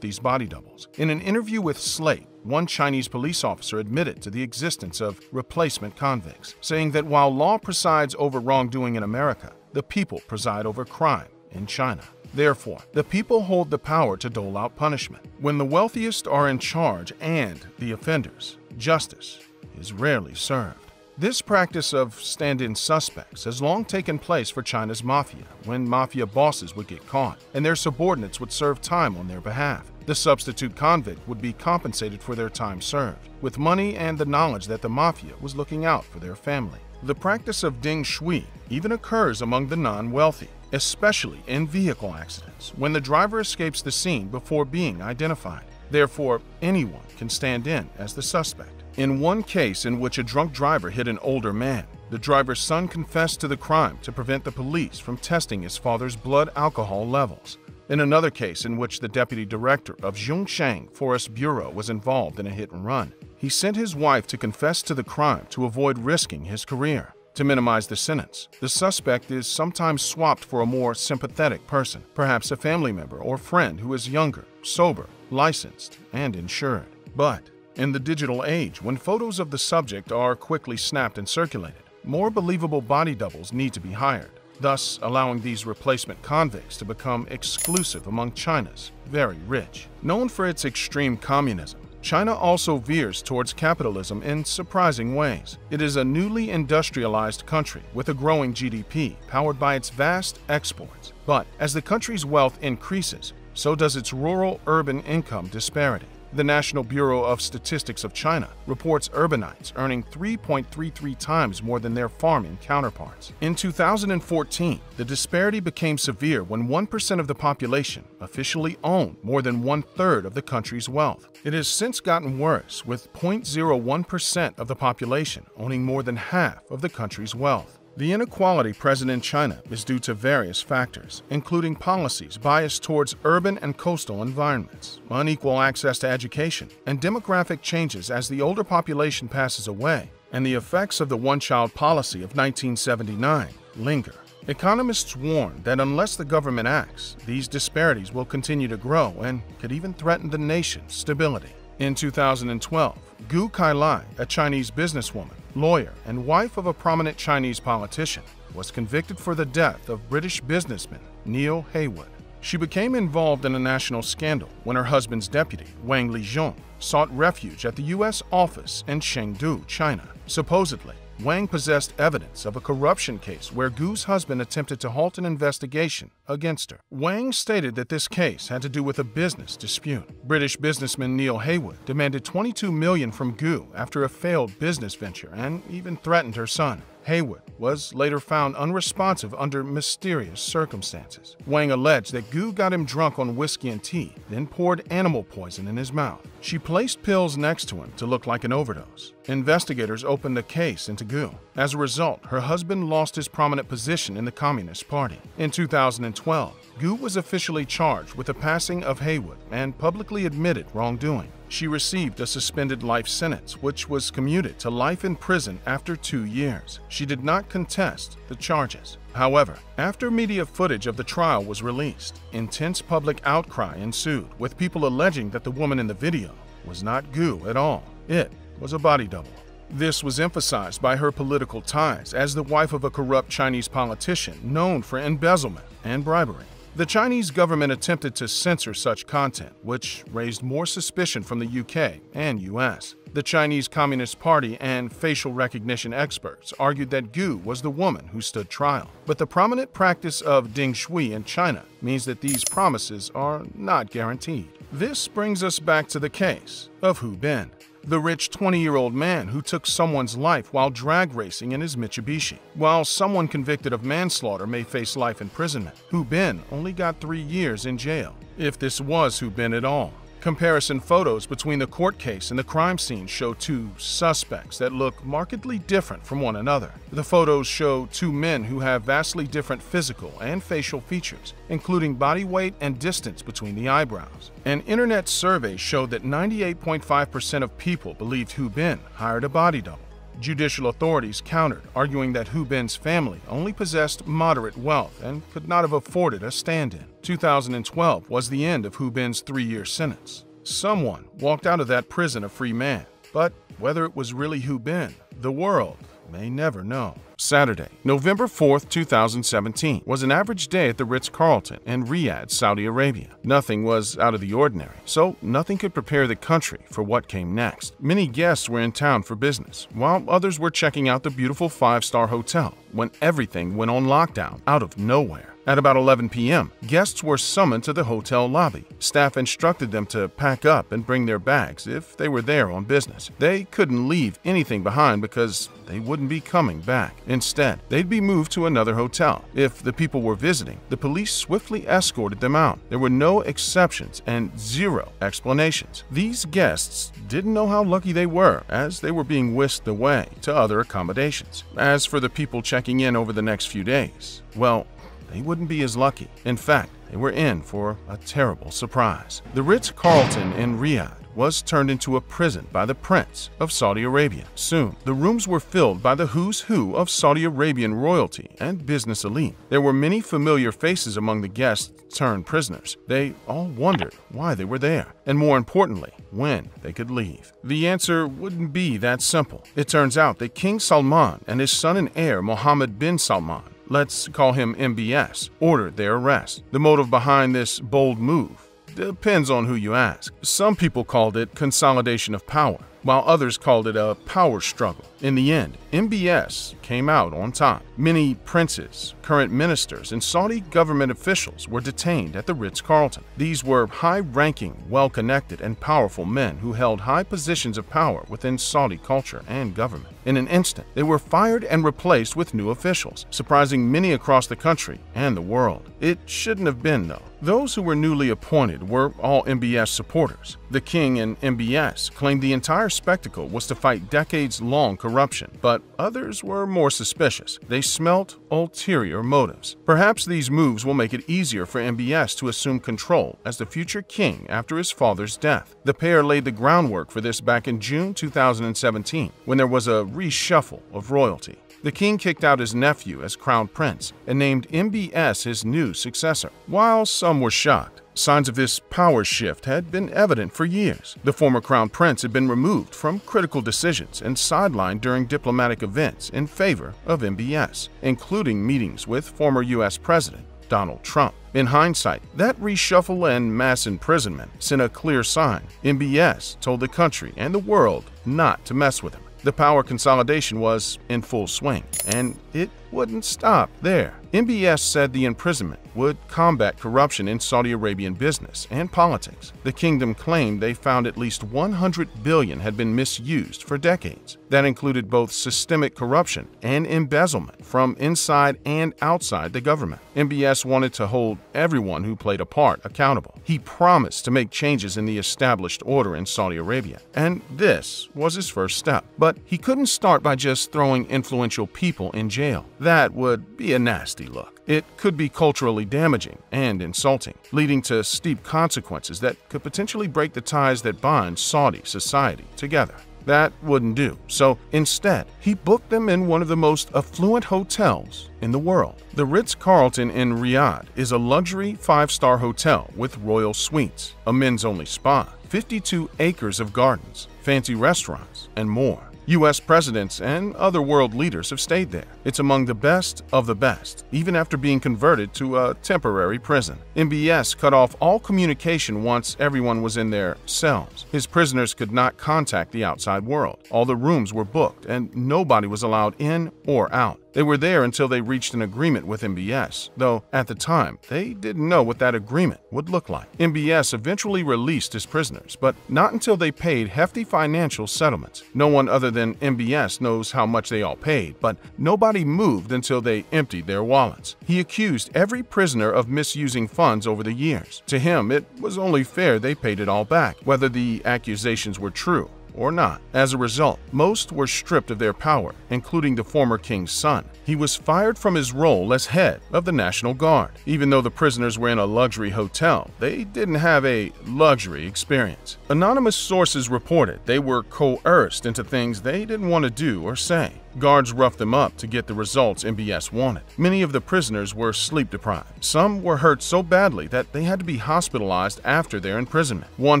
these body doubles. In an interview with Slate, one Chinese police officer admitted to the existence of replacement convicts, saying that while law presides over wrongdoing in America, the people preside over crime in China. Therefore, the people hold the power to dole out punishment. When the wealthiest are in charge and the offenders, justice is rarely served. This practice of stand-in suspects has long taken place for China's mafia, when mafia bosses would get caught and their subordinates would serve time on their behalf. The substitute convict would be compensated for their time served, with money and the knowledge that the mafia was looking out for their family. The practice of ding shui even occurs among the non-wealthy, especially in vehicle accidents, when the driver escapes the scene before being identified. Therefore, anyone can stand in as the suspect. In one case in which a drunk driver hit an older man, the driver's son confessed to the crime to prevent the police from testing his father's blood alcohol levels. In another case in which the deputy director of Zhongsheng Forest Bureau was involved in a hit and run, he sent his wife to confess to the crime to avoid risking his career. To minimize the sentence, the suspect is sometimes swapped for a more sympathetic person, perhaps a family member or friend who is younger, sober, licensed, and insured. But in the digital age, when photos of the subject are quickly snapped and circulated, more believable body doubles need to be hired, thus allowing these replacement convicts to become exclusive among China's very rich. Known for its extreme communism, China also veers towards capitalism in surprising ways. It is a newly industrialized country with a growing GDP powered by its vast exports. But as the country's wealth increases, so does its rural-urban income disparity. The National Bureau of Statistics of China reports urbanites earning 3.33 times more than their farming counterparts. In 2014, the disparity became severe when 1% of the population officially owned more than one-third of the country's wealth. It has since gotten worse, with 0.01% of the population owning more than half of the country's wealth. The inequality present in China is due to various factors, including policies biased towards urban and coastal environments, unequal access to education, and demographic changes as the older population passes away, and the effects of the one-child policy of 1979 linger. Economists warn that unless the government acts, these disparities will continue to grow and could even threaten the nation's stability. In 2012, Gu Kailai, a Chinese businesswoman, lawyer, and wife of a prominent Chinese politician, was convicted for the death of British businessman Neil Haywood. She became involved in a national scandal when her husband's deputy, Wang Lijiong, sought refuge at the U.S. office in Chengdu, China. Supposedly, Wang possessed evidence of a corruption case where Gu's husband attempted to halt an investigation against her. Wang stated that this case had to do with a business dispute. British businessman Neil Haywood demanded $22 million from Gu after a failed business venture and even threatened her son. Haywood was later found unresponsive under mysterious circumstances. Wang alleged that Gu got him drunk on whiskey and tea, then poured animal poison in his mouth. She placed pills next to him to look like an overdose. Investigators opened the case into Gu. As a result, her husband lost his prominent position in the Communist Party. In 2012, Gu was officially charged with the passing of Haywood and publicly admitted wrongdoing. She received a suspended life sentence, which was commuted to life in prison after 2 years. She did not contest the charges. However, after media footage of the trial was released, intense public outcry ensued, with people alleging that the woman in the video was not Gu at all. It was a body double. This was emphasized by her political ties as the wife of a corrupt Chinese politician known for embezzlement and bribery. The Chinese government attempted to censor such content, which raised more suspicion from the UK and US. The Chinese Communist Party and facial recognition experts argued that Gu was the woman who stood trial. But the prominent practice of ding shui in China means that these promises are not guaranteed. This brings us back to the case of Hu Bin, the rich 20-year-old man who took someone's life while drag racing in his Mitsubishi. While someone convicted of manslaughter may face life imprisonment, Hu Bin only got 3 years in jail, if this was Hu Bin at all. Comparison photos between the court case and the crime scene show two suspects that look markedly different from one another. The photos show two men who have vastly different physical and facial features, including body weight and distance between the eyebrows. An internet survey showed that 98.5% of people believed Hu Bin hired a body double. Judicial authorities countered, arguing that Hu Bin's family only possessed moderate wealth and could not have afforded a stand-in. 2012 was the end of Hu Bin's 3-year sentence. Someone walked out of that prison a free man, but whether it was really Hu Bin, the world may never know. Saturday, November 4, 2017, was an average day at the Ritz-Carlton in Riyadh, Saudi Arabia. Nothing was out of the ordinary, so nothing could prepare the country for what came next. Many guests were in town for business, while others were checking out the beautiful 5-star hotel when everything went on lockdown out of nowhere. At about 11 p.m., guests were summoned to the hotel lobby. Staff instructed them to pack up and bring their bags if they were there on business. They couldn't leave anything behind because they wouldn't be coming back. Instead, they'd be moved to another hotel. If the people were visiting, the police swiftly escorted them out. There were no exceptions and zero explanations. These guests didn't know how lucky they were as they were being whisked away to other accommodations. As for the people checking in over the next few days, well, they wouldn't be as lucky. In fact, they were in for a terrible surprise. The Ritz-Carlton in Riyadh was turned into a prison by the Prince of Saudi Arabia. Soon, the rooms were filled by the who's who of Saudi Arabian royalty and business elite. There were many familiar faces among the guests turned prisoners. They all wondered why they were there, and more importantly, when they could leave. The answer wouldn't be that simple. It turns out that King Salman and his son and heir Mohammed bin Salman, let's call him MBS, ordered their arrest. The motive behind this bold move depends on who you ask. Some people called it consolidation of power, while others called it a power struggle. In the end, MBS came out on top. Many princes, current ministers, and Saudi government officials were detained at the Ritz-Carlton. These were high-ranking, well-connected, and powerful men who held high positions of power within Saudi culture and government. In an instant, they were fired and replaced with new officials, surprising many across the country and the world. It shouldn't have been, though. Those who were newly appointed were all MBS supporters. The king and MBS claimed the entire spectacle was to fight decades-long corruption, but others were more suspicious. They smelt ulterior motives. Perhaps these moves will make it easier for MBS to assume control as the future king after his father's death. The pair laid the groundwork for this back in June 2017, when there was a reshuffle of royalty. The king kicked out his nephew as crown prince and named MBS his new successor. While some were shocked, signs of this power shift had been evident for years. The former crown prince had been removed from critical decisions and sidelined during diplomatic events in favor of MBS, including meetings with former U.S. President Donald Trump. In hindsight, that reshuffle and mass imprisonment sent a clear sign. MBS told the country and the world not to mess with him. The power consolidation was in full swing, and it wouldn't stop there. MBS said the imprisonment would combat corruption in Saudi Arabian business and politics. The kingdom claimed they found at least $100 billion had been misused for decades. That included both systemic corruption and embezzlement from inside and outside the government. MBS wanted to hold everyone who played a part accountable. He promised to make changes in the established order in Saudi Arabia, and this was his first step. But he couldn't start by just throwing influential people in jail. That would be a nasty look. It could be culturally damaging and insulting, leading to steep consequences that could potentially break the ties that bind Saudi society together. That wouldn't do, so instead, he booked them in one of the most affluent hotels in the world. The Ritz-Carlton in Riyadh is a luxury 5-star hotel with royal suites, a men's-only spa, 52 acres of gardens, fancy restaurants, and more. U.S. presidents and other world leaders have stayed there. It's among the best of the best, even after being converted to a temporary prison. MBS cut off all communication once everyone was in their cells. His prisoners could not contact the outside world. All the rooms were booked, and nobody was allowed in or out. They were there until they reached an agreement with MBS, though at the time, they didn't know what that agreement would look like. MBS eventually released his prisoners, but not until they paid hefty financial settlements. No one other than MBS knows how much they all paid, but nobody moved until they emptied their wallets. He accused every prisoner of misusing funds over the years. To him, it was only fair they paid it all back, whether the accusations were true or not. As a result, most were stripped of their power, including the former king's son. He was fired from his role as head of the National Guard. Even though the prisoners were in a luxury hotel, they didn't have a luxury experience. Anonymous sources reported they were coerced into things they didn't want to do or say. Guards roughed them up to get the results MBS wanted. Many of the prisoners were sleep-deprived. Some were hurt so badly that they had to be hospitalized after their imprisonment. One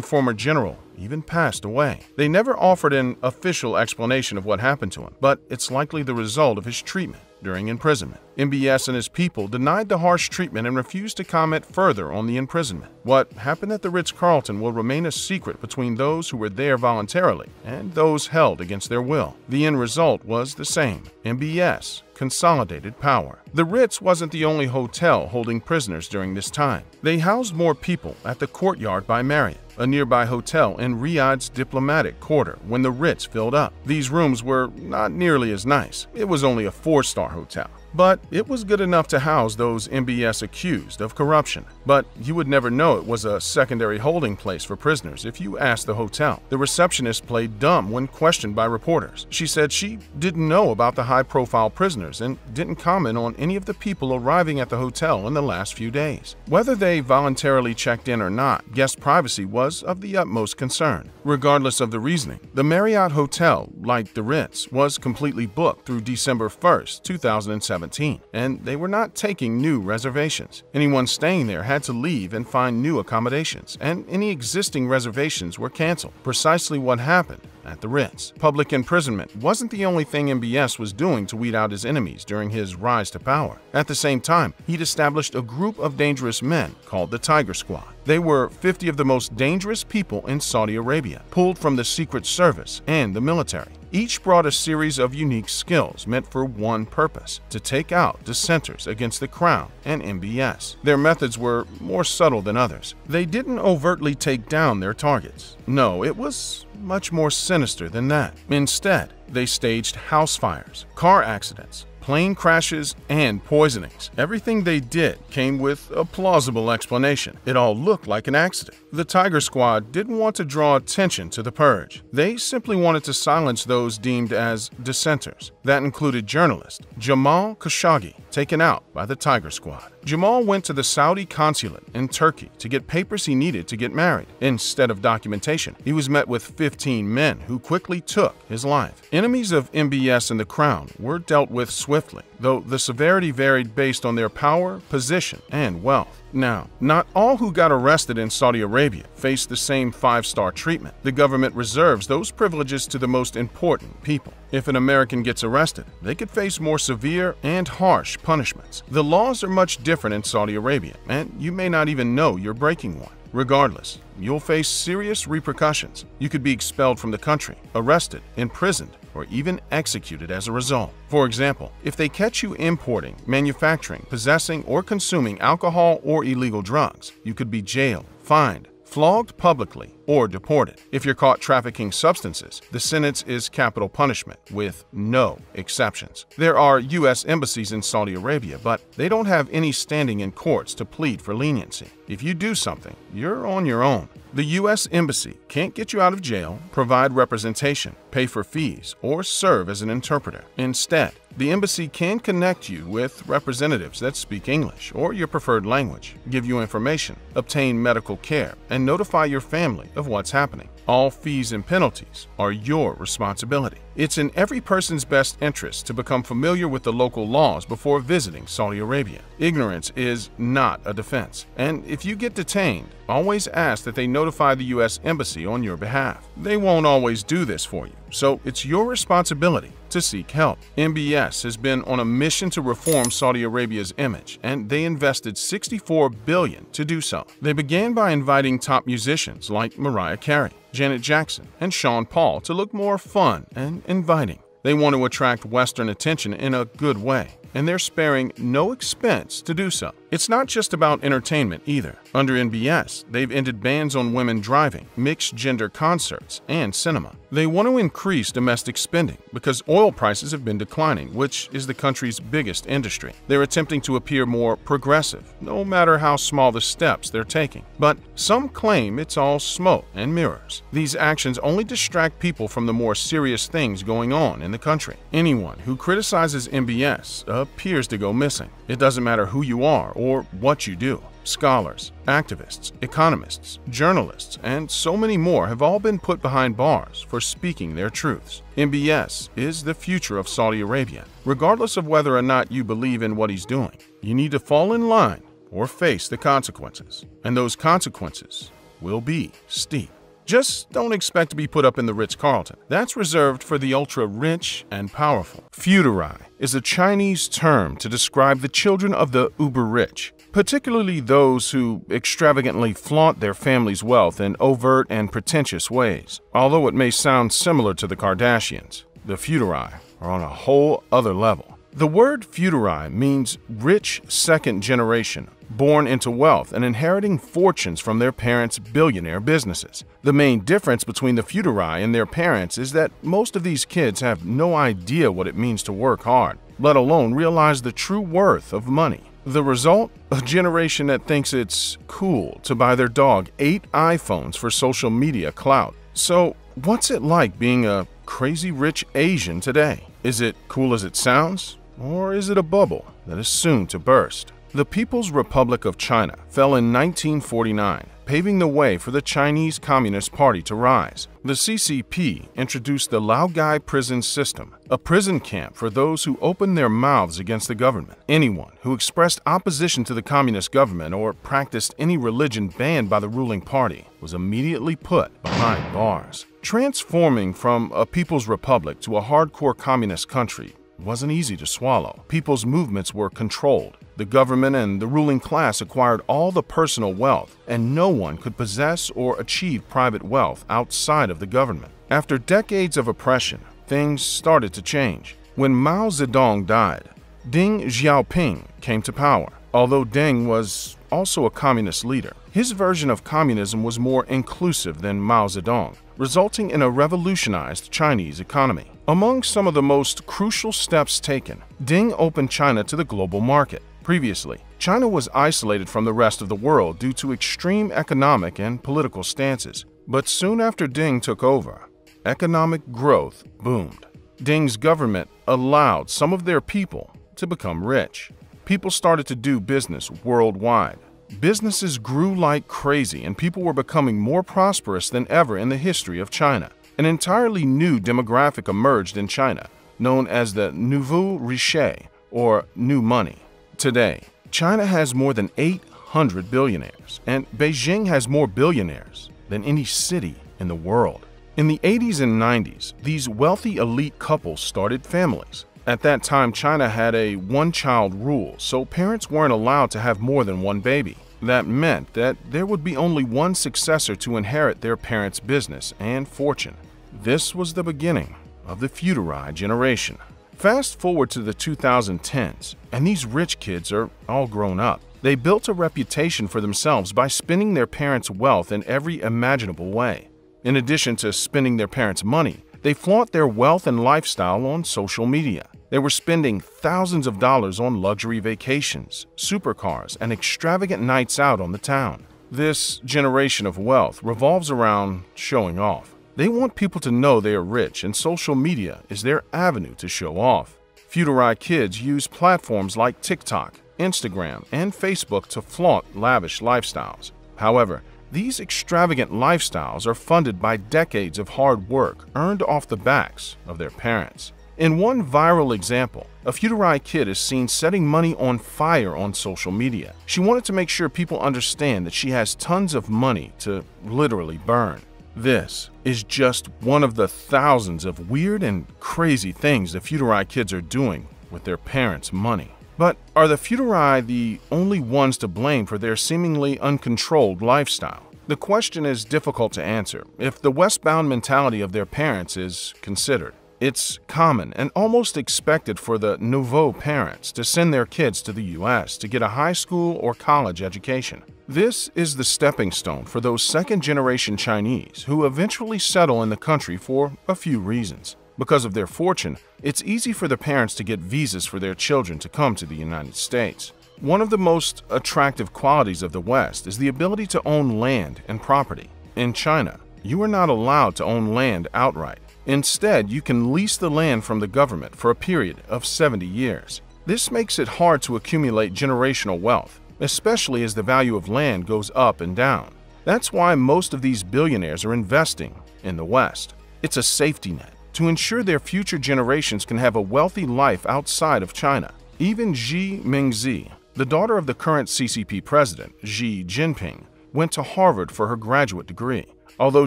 former general even passed away. They never offered an official explanation of what happened to him, but it's likely the result of his treatment during imprisonment. MBS and his people denied the harsh treatment and refused to comment further on the imprisonment. What happened at the Ritz-Carlton will remain a secret between those who were there voluntarily and those held against their will. The end result was the same. MBS consolidated power. The Ritz wasn't the only hotel holding prisoners during this time. They housed more people at the Courtyard by Marriott, a nearby hotel in Riyadh's diplomatic quarter, when the Ritz filled up. These rooms were not nearly as nice. It was only a four-star hotel, but it was good enough to house those MBS accused of corruption. But you would never know it was a secondary holding place for prisoners if you asked the hotel. The receptionist played dumb when questioned by reporters. She said she didn't know about the high-profile prisoners and didn't comment on any of the people arriving at the hotel in the last few days. Whether they voluntarily checked in or not, guest privacy was of the utmost concern. Regardless of the reasoning, the Marriott Hotel, like the Ritz, was completely booked through December 1st, 2017. And they were not taking new reservations. Anyone staying there had to leave and find new accommodations, and any existing reservations were canceled. Precisely what happened at the Ritz. Public imprisonment wasn't the only thing MBS was doing to weed out his enemies during his rise to power. At the same time, he'd established a group of dangerous men called the Tiger Squad. They were 50 of the most dangerous people in Saudi Arabia, pulled from the Secret Service and the military. Each brought a series of unique skills meant for one purpose: to take out dissenters against the Crown and MBS. Their methods were more subtle than others. They didn't overtly take down their targets. No, it was much more sinister than that. Instead, they staged house fires, car accidents, plane crashes, and poisonings. Everything they did came with a plausible explanation. It all looked like an accident. The Tiger Squad didn't want to draw attention to the purge. They simply wanted to silence those deemed as dissenters. That included journalist Jamal Khashoggi, taken out by the Tiger Squad. Jamal went to the Saudi consulate in Turkey to get papers he needed to get married. Instead of documentation, he was met with 15 men who quickly took his life. Enemies of MBS and the Crown were dealt with swiftly, though the severity varied based on their power, position, and wealth. Now, not all who got arrested in Saudi Arabia faced the same five-star treatment. The government reserves those privileges to the most important people. If an American gets arrested, they could face more severe and harsh punishments. The laws are much different in Saudi Arabia, and you may not even know you're breaking one. Regardless, you'll face serious repercussions. You could be expelled from the country, arrested, imprisoned, or even executed as a result. For example, if they catch you importing, manufacturing, possessing, or consuming alcohol or illegal drugs, you could be jailed, fined, flogged publicly, or deported. If you're caught trafficking substances, the sentence is capital punishment, with no exceptions. There are U.S. embassies in Saudi Arabia, but they don't have any standing in courts to plead for leniency. If you do something, you're on your own. The U.S. embassy can't get you out of jail, provide representation, pay for fees, or serve as an interpreter. Instead, the embassy can connect you with representatives that speak English or your preferred language, give you information, obtain medical care, and notify your family of what's happening. All fees and penalties are your responsibility. It's in every person's best interest to become familiar with the local laws before visiting Saudi Arabia. Ignorance is not a defense, and if you get detained, always ask that they notify the U.S. Embassy on your behalf. They won't always do this for you, so it's your responsibility to seek help. MBS has been on a mission to reform Saudi Arabia's image, and they invested $64 billion to do so. They began by inviting top musicians like Mariah Carey, Janet Jackson, and Sean Paul to look more fun and inviting. They want to attract Western attention in a good way, and they're sparing no expense to do so. It's not just about entertainment either. Under NBS, they've ended bans on women driving, mixed-gender concerts, and cinema. They want to increase domestic spending because oil prices have been declining, which is the country's biggest industry. They're attempting to appear more progressive, no matter how small the steps they're taking. But some claim it's all smoke and mirrors. These actions only distract people from the more serious things going on in the country. Anyone who criticizes NBS appears to go missing. It doesn't matter who you are or what you do. Scholars, activists, economists, journalists, and so many more have all been put behind bars for speaking their truths. MBS is the future of Saudi Arabia. Regardless of whether or not you believe in what he's doing, you need to fall in line or face the consequences. And those consequences will be steep. Just don't expect to be put up in the Ritz-Carlton. That's reserved for the ultra-rich and powerful. Futurai is a Chinese term to describe the children of the uber-rich, particularly those who extravagantly flaunt their family's wealth in overt and pretentious ways. Although it may sound similar to the Kardashians, the Futurai are on a whole other level. The word Futurai means rich second generation, born into wealth and inheriting fortunes from their parents' billionaire businesses. The main difference between the Futurai and their parents is that most of these kids have no idea what it means to work hard, let alone realize the true worth of money. The result? A generation that thinks it's cool to buy their dog 8 iPhones for social media clout. So, what's it like being a crazy rich Asian today? Is it cool as it sounds? Or is it a bubble that is soon to burst? The People's Republic of China fell in 1949, paving the way for the Chinese Communist Party to rise. The CCP introduced the Laogai prison system, a prison camp for those who opened their mouths against the government. Anyone who expressed opposition to the communist government or practiced any religion banned by the ruling party was immediately put behind bars. Transforming from a People's Republic to a hardcore communist country wasn't easy to swallow. People's movements were controlled. The government and the ruling class acquired all the personal wealth, and no one could possess or achieve private wealth outside of the government. After decades of oppression, things started to change. When Mao Zedong died, Deng Xiaoping came to power. Although Deng was also a communist leader, his version of communism was more inclusive than Mao Zedong, resulting in a revolutionized Chinese economy. Among some of the most crucial steps taken, Deng opened China to the global market. Previously, China was isolated from the rest of the world due to extreme economic and political stances. But soon after Deng took over, economic growth boomed. Deng's government allowed some of their people to become rich. People started to do business worldwide. Businesses grew like crazy, and people were becoming more prosperous than ever in the history of China. An entirely new demographic emerged in China, known as the nouveau riche, or new money. Today, China has more than 800 billionaires, and Beijing has more billionaires than any city in the world. In the 80s and 90s, these wealthy elite couples started families. At that time, China had a one-child rule, so parents weren't allowed to have more than one baby. That meant that there would be only one successor to inherit their parents' business and fortune. This was the beginning of the Futurai generation. Fast forward to the 2010s, and these rich kids are all grown up. They built a reputation for themselves by spending their parents' wealth in every imaginable way. In addition to spending their parents' money, they flaunt their wealth and lifestyle on social media. They were spending thousands of dollars on luxury vacations, supercars, and extravagant nights out on the town. This generation of wealth revolves around showing off. They want people to know they are rich, and social media is their avenue to show off. Futurai kids use platforms like TikTok, Instagram, and Facebook to flaunt lavish lifestyles. However, these extravagant lifestyles are funded by decades of hard work earned off the backs of their parents. In one viral example, a Futurai kid is seen setting money on fire on social media. She wanted to make sure people understand that she has tons of money to literally burn. This is just one of the thousands of weird and crazy things the Futurai kids are doing with their parents' money. But are the Futurai the only ones to blame for their seemingly uncontrolled lifestyle? The question is difficult to answer if the westbound mentality of their parents is considered. It's common and almost expected for the nouveau parents to send their kids to the U.S. to get a high school or college education. This is the stepping stone for those second-generation Chinese who eventually settle in the country for a few reasons. Because of their fortune, it's easy for the parents to get visas for their children to come to the United States. One of the most attractive qualities of the West is the ability to own land and property. In China, you are not allowed to own land outright. Instead, you can lease the land from the government for a period of 70 years. This makes it hard to accumulate generational wealth, especially as the value of land goes up and down. That's why most of these billionaires are investing in the West. It's a safety net to ensure their future generations can have a wealthy life outside of China. Even Xi Mingzi, the daughter of the current CCP president, Xi Jinping, went to Harvard for her graduate degree, although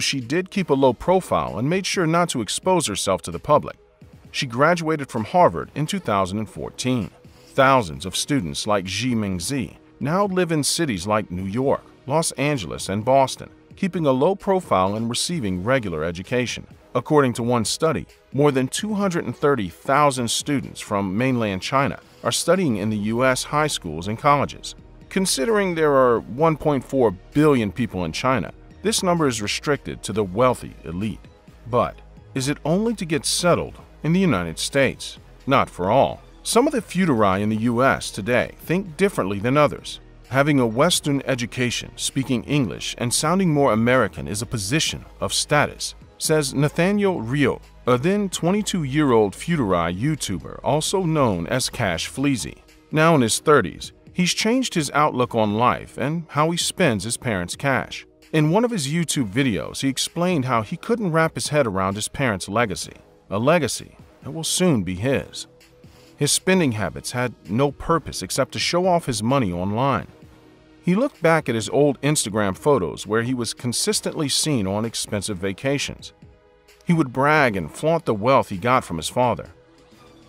she did keep a low profile and made sure not to expose herself to the public. She graduated from Harvard in 2014. Thousands of students like Xi Mingzi now live in cities like New York, Los Angeles, and Boston, keeping a low profile and receiving regular education. According to one study, more than 230,000 students from mainland China are studying in the U.S. high schools and colleges. Considering there are 1.4 billion people in China, this number is restricted to the wealthy elite. But is it only to get settled in the United States? Not for all. Some of the futuri in the U.S. today think differently than others. Having a Western education, speaking English, and sounding more American is a position of status, says Nathaniel Rio, a then 22-year-old futuri YouTuber, also known as Cash Fleazy. Now in his 30s, he's changed his outlook on life and how he spends his parents' cash. In one of his YouTube videos, he explained how he couldn't wrap his head around his parents' legacy, a legacy that will soon be his. His spending habits had no purpose except to show off his money online. He looked back at his old Instagram photos where he was consistently seen on expensive vacations. He would brag and flaunt the wealth he got from his father.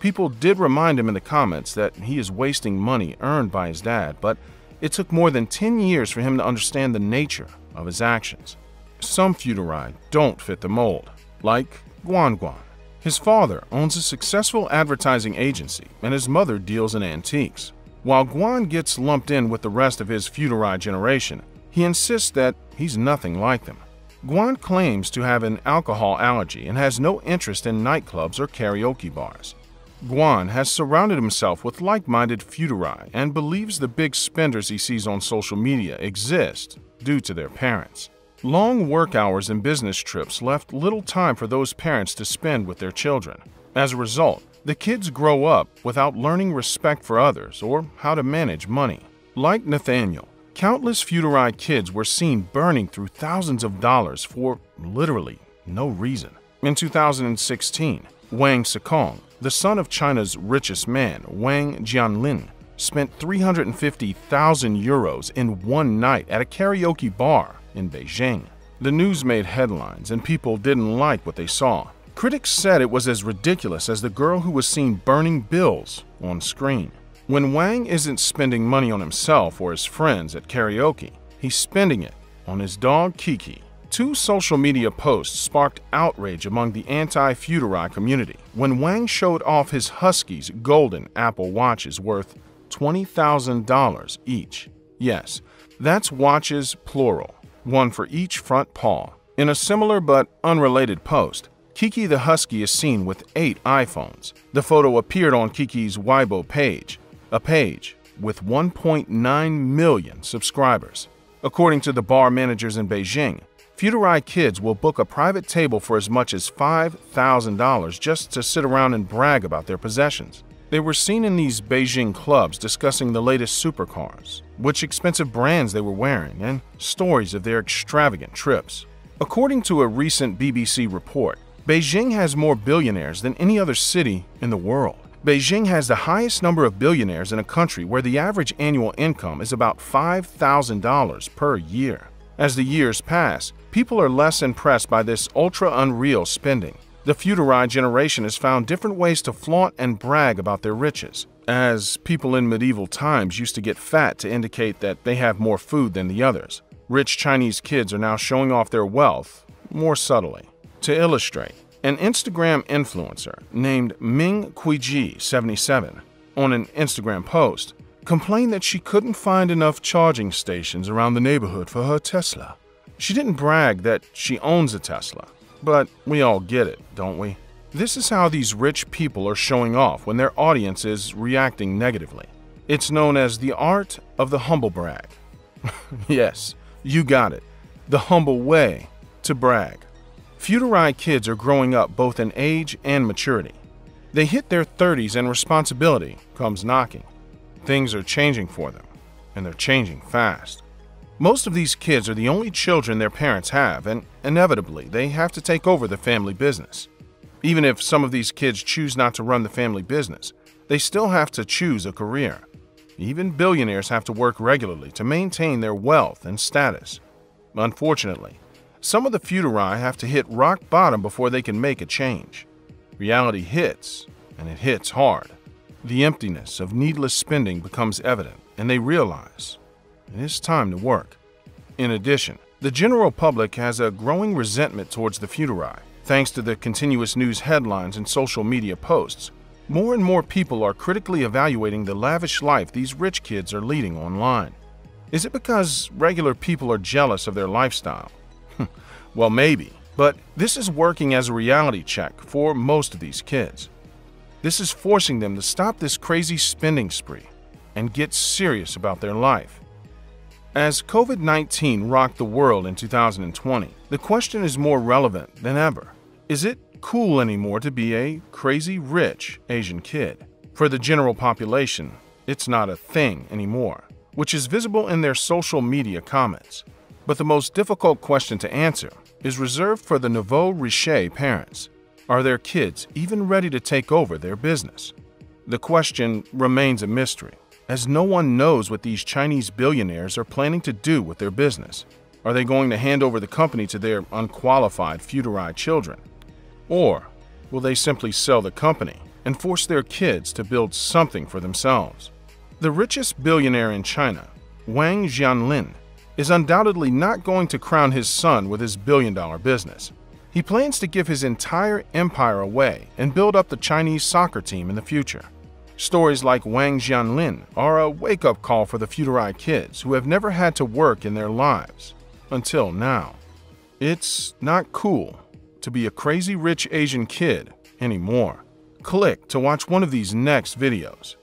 People did remind him in the comments that he is wasting money earned by his dad, but it took more than 10 years for him to understand the nature of his actions. Some futuri don't fit the mold, like Guan Guan. His father owns a successful advertising agency and his mother deals in antiques. While Guan gets lumped in with the rest of his futuri generation, he insists that he's nothing like them. Guan claims to have an alcohol allergy and has no interest in nightclubs or karaoke bars. Guan has surrounded himself with like-minded futuri and believes the big spenders he sees on social media exist due to their parents. Long work hours and business trips left little time for those parents to spend with their children. As a result, the kids grow up without learning respect for others or how to manage money. Like Nathaniel, countless futuri kids were seen burning through thousands of dollars for literally no reason. In 2016, Wang Sekong, the son of China's richest man, Wang Jianlin, spent 350,000 euros in one night at a karaoke bar in Beijing. The news made headlines and people didn't like what they saw. Critics said it was as ridiculous as the girl who was seen burning bills on screen. When Wang isn't spending money on himself or his friends at karaoke, he's spending it on his dog Kiki. Two social media posts sparked outrage among the anti-futuri community when Wang showed off his Husky's golden Apple watches worth $20,000 each. Yes, that's watches plural, one for each front paw. In a similar but unrelated post, Kiki the Husky is seen with 8 iPhones. The photo appeared on Kiki's Weibo page, a page with 1.9 million subscribers. According to the bar managers in Beijing, futuri kids will book a private table for as much as $5,000 just to sit around and brag about their possessions. They were seen in these Beijing clubs discussing the latest supercars, which expensive brands they were wearing, and stories of their extravagant trips. According to a recent BBC report, Beijing has more billionaires than any other city in the world. Beijing has the highest number of billionaires in a country where the average annual income is about $5,000 per year. As the years pass, people are less impressed by this ultra-unreal spending. The futuri generation has found different ways to flaunt and brag about their riches. As people in medieval times used to get fat to indicate that they have more food than the others, rich Chinese kids are now showing off their wealth more subtly. To illustrate, An Instagram influencer named Ming Che, 77, on an Instagram post, complained that she couldn't find enough charging stations around the neighborhood for her Tesla. She didn't brag that she owns a Tesla, but we all get it, don't we? This is how these rich people are showing off when their audience is reacting negatively. It's known as the art of the humble brag. Yes, you got it. The humble way to brag. Future kids are growing up both in age and maturity. They hit their 30s and responsibility comes knocking. Things are changing for them, and they're changing fast. Most of these kids are the only children their parents have, and inevitably they have to take over the family business. Even if some of these kids choose not to run the family business, they still have to choose a career. Even billionaires have to work regularly to maintain their wealth and status. Unfortunately, some of the futurai have to hit rock bottom before they can make a change. Reality hits, and it hits hard. The emptiness of needless spending becomes evident, and they realize it is time to work. In addition, the general public has a growing resentment towards the futurai. Thanks to the continuous news headlines and social media posts, more and more people are critically evaluating the lavish life these rich kids are leading online. Is it because regular people are jealous of their lifestyle? Well, maybe, but this is working as a reality check for most of these kids. This is forcing them to stop this crazy spending spree and get serious about their life. As COVID-19 rocked the world in 2020, the question is more relevant than ever. Is it cool anymore to be a crazy rich Asian kid? For the general population, it's not a thing anymore, which is visible in their social media comments. But the most difficult question to answer is reserved for the nouveau riche parents. Are their kids even ready to take over their business? The question remains a mystery, as no one knows what these Chinese billionaires are planning to do with their business. Are they going to hand over the company to their unqualified futurai children? Or will they simply sell the company and force their kids to build something for themselves? The richest billionaire in China, Wang Jianlin, is undoubtedly not going to crown his son with his billion-dollar business. He plans to give his entire empire away and build up the Chinese soccer team in the future. Stories like Wang Jianlin are a wake-up call for the futurai kids who have never had to work in their lives, until now. It's not cool to be a crazy rich Asian kid anymore. Click to watch one of these next videos.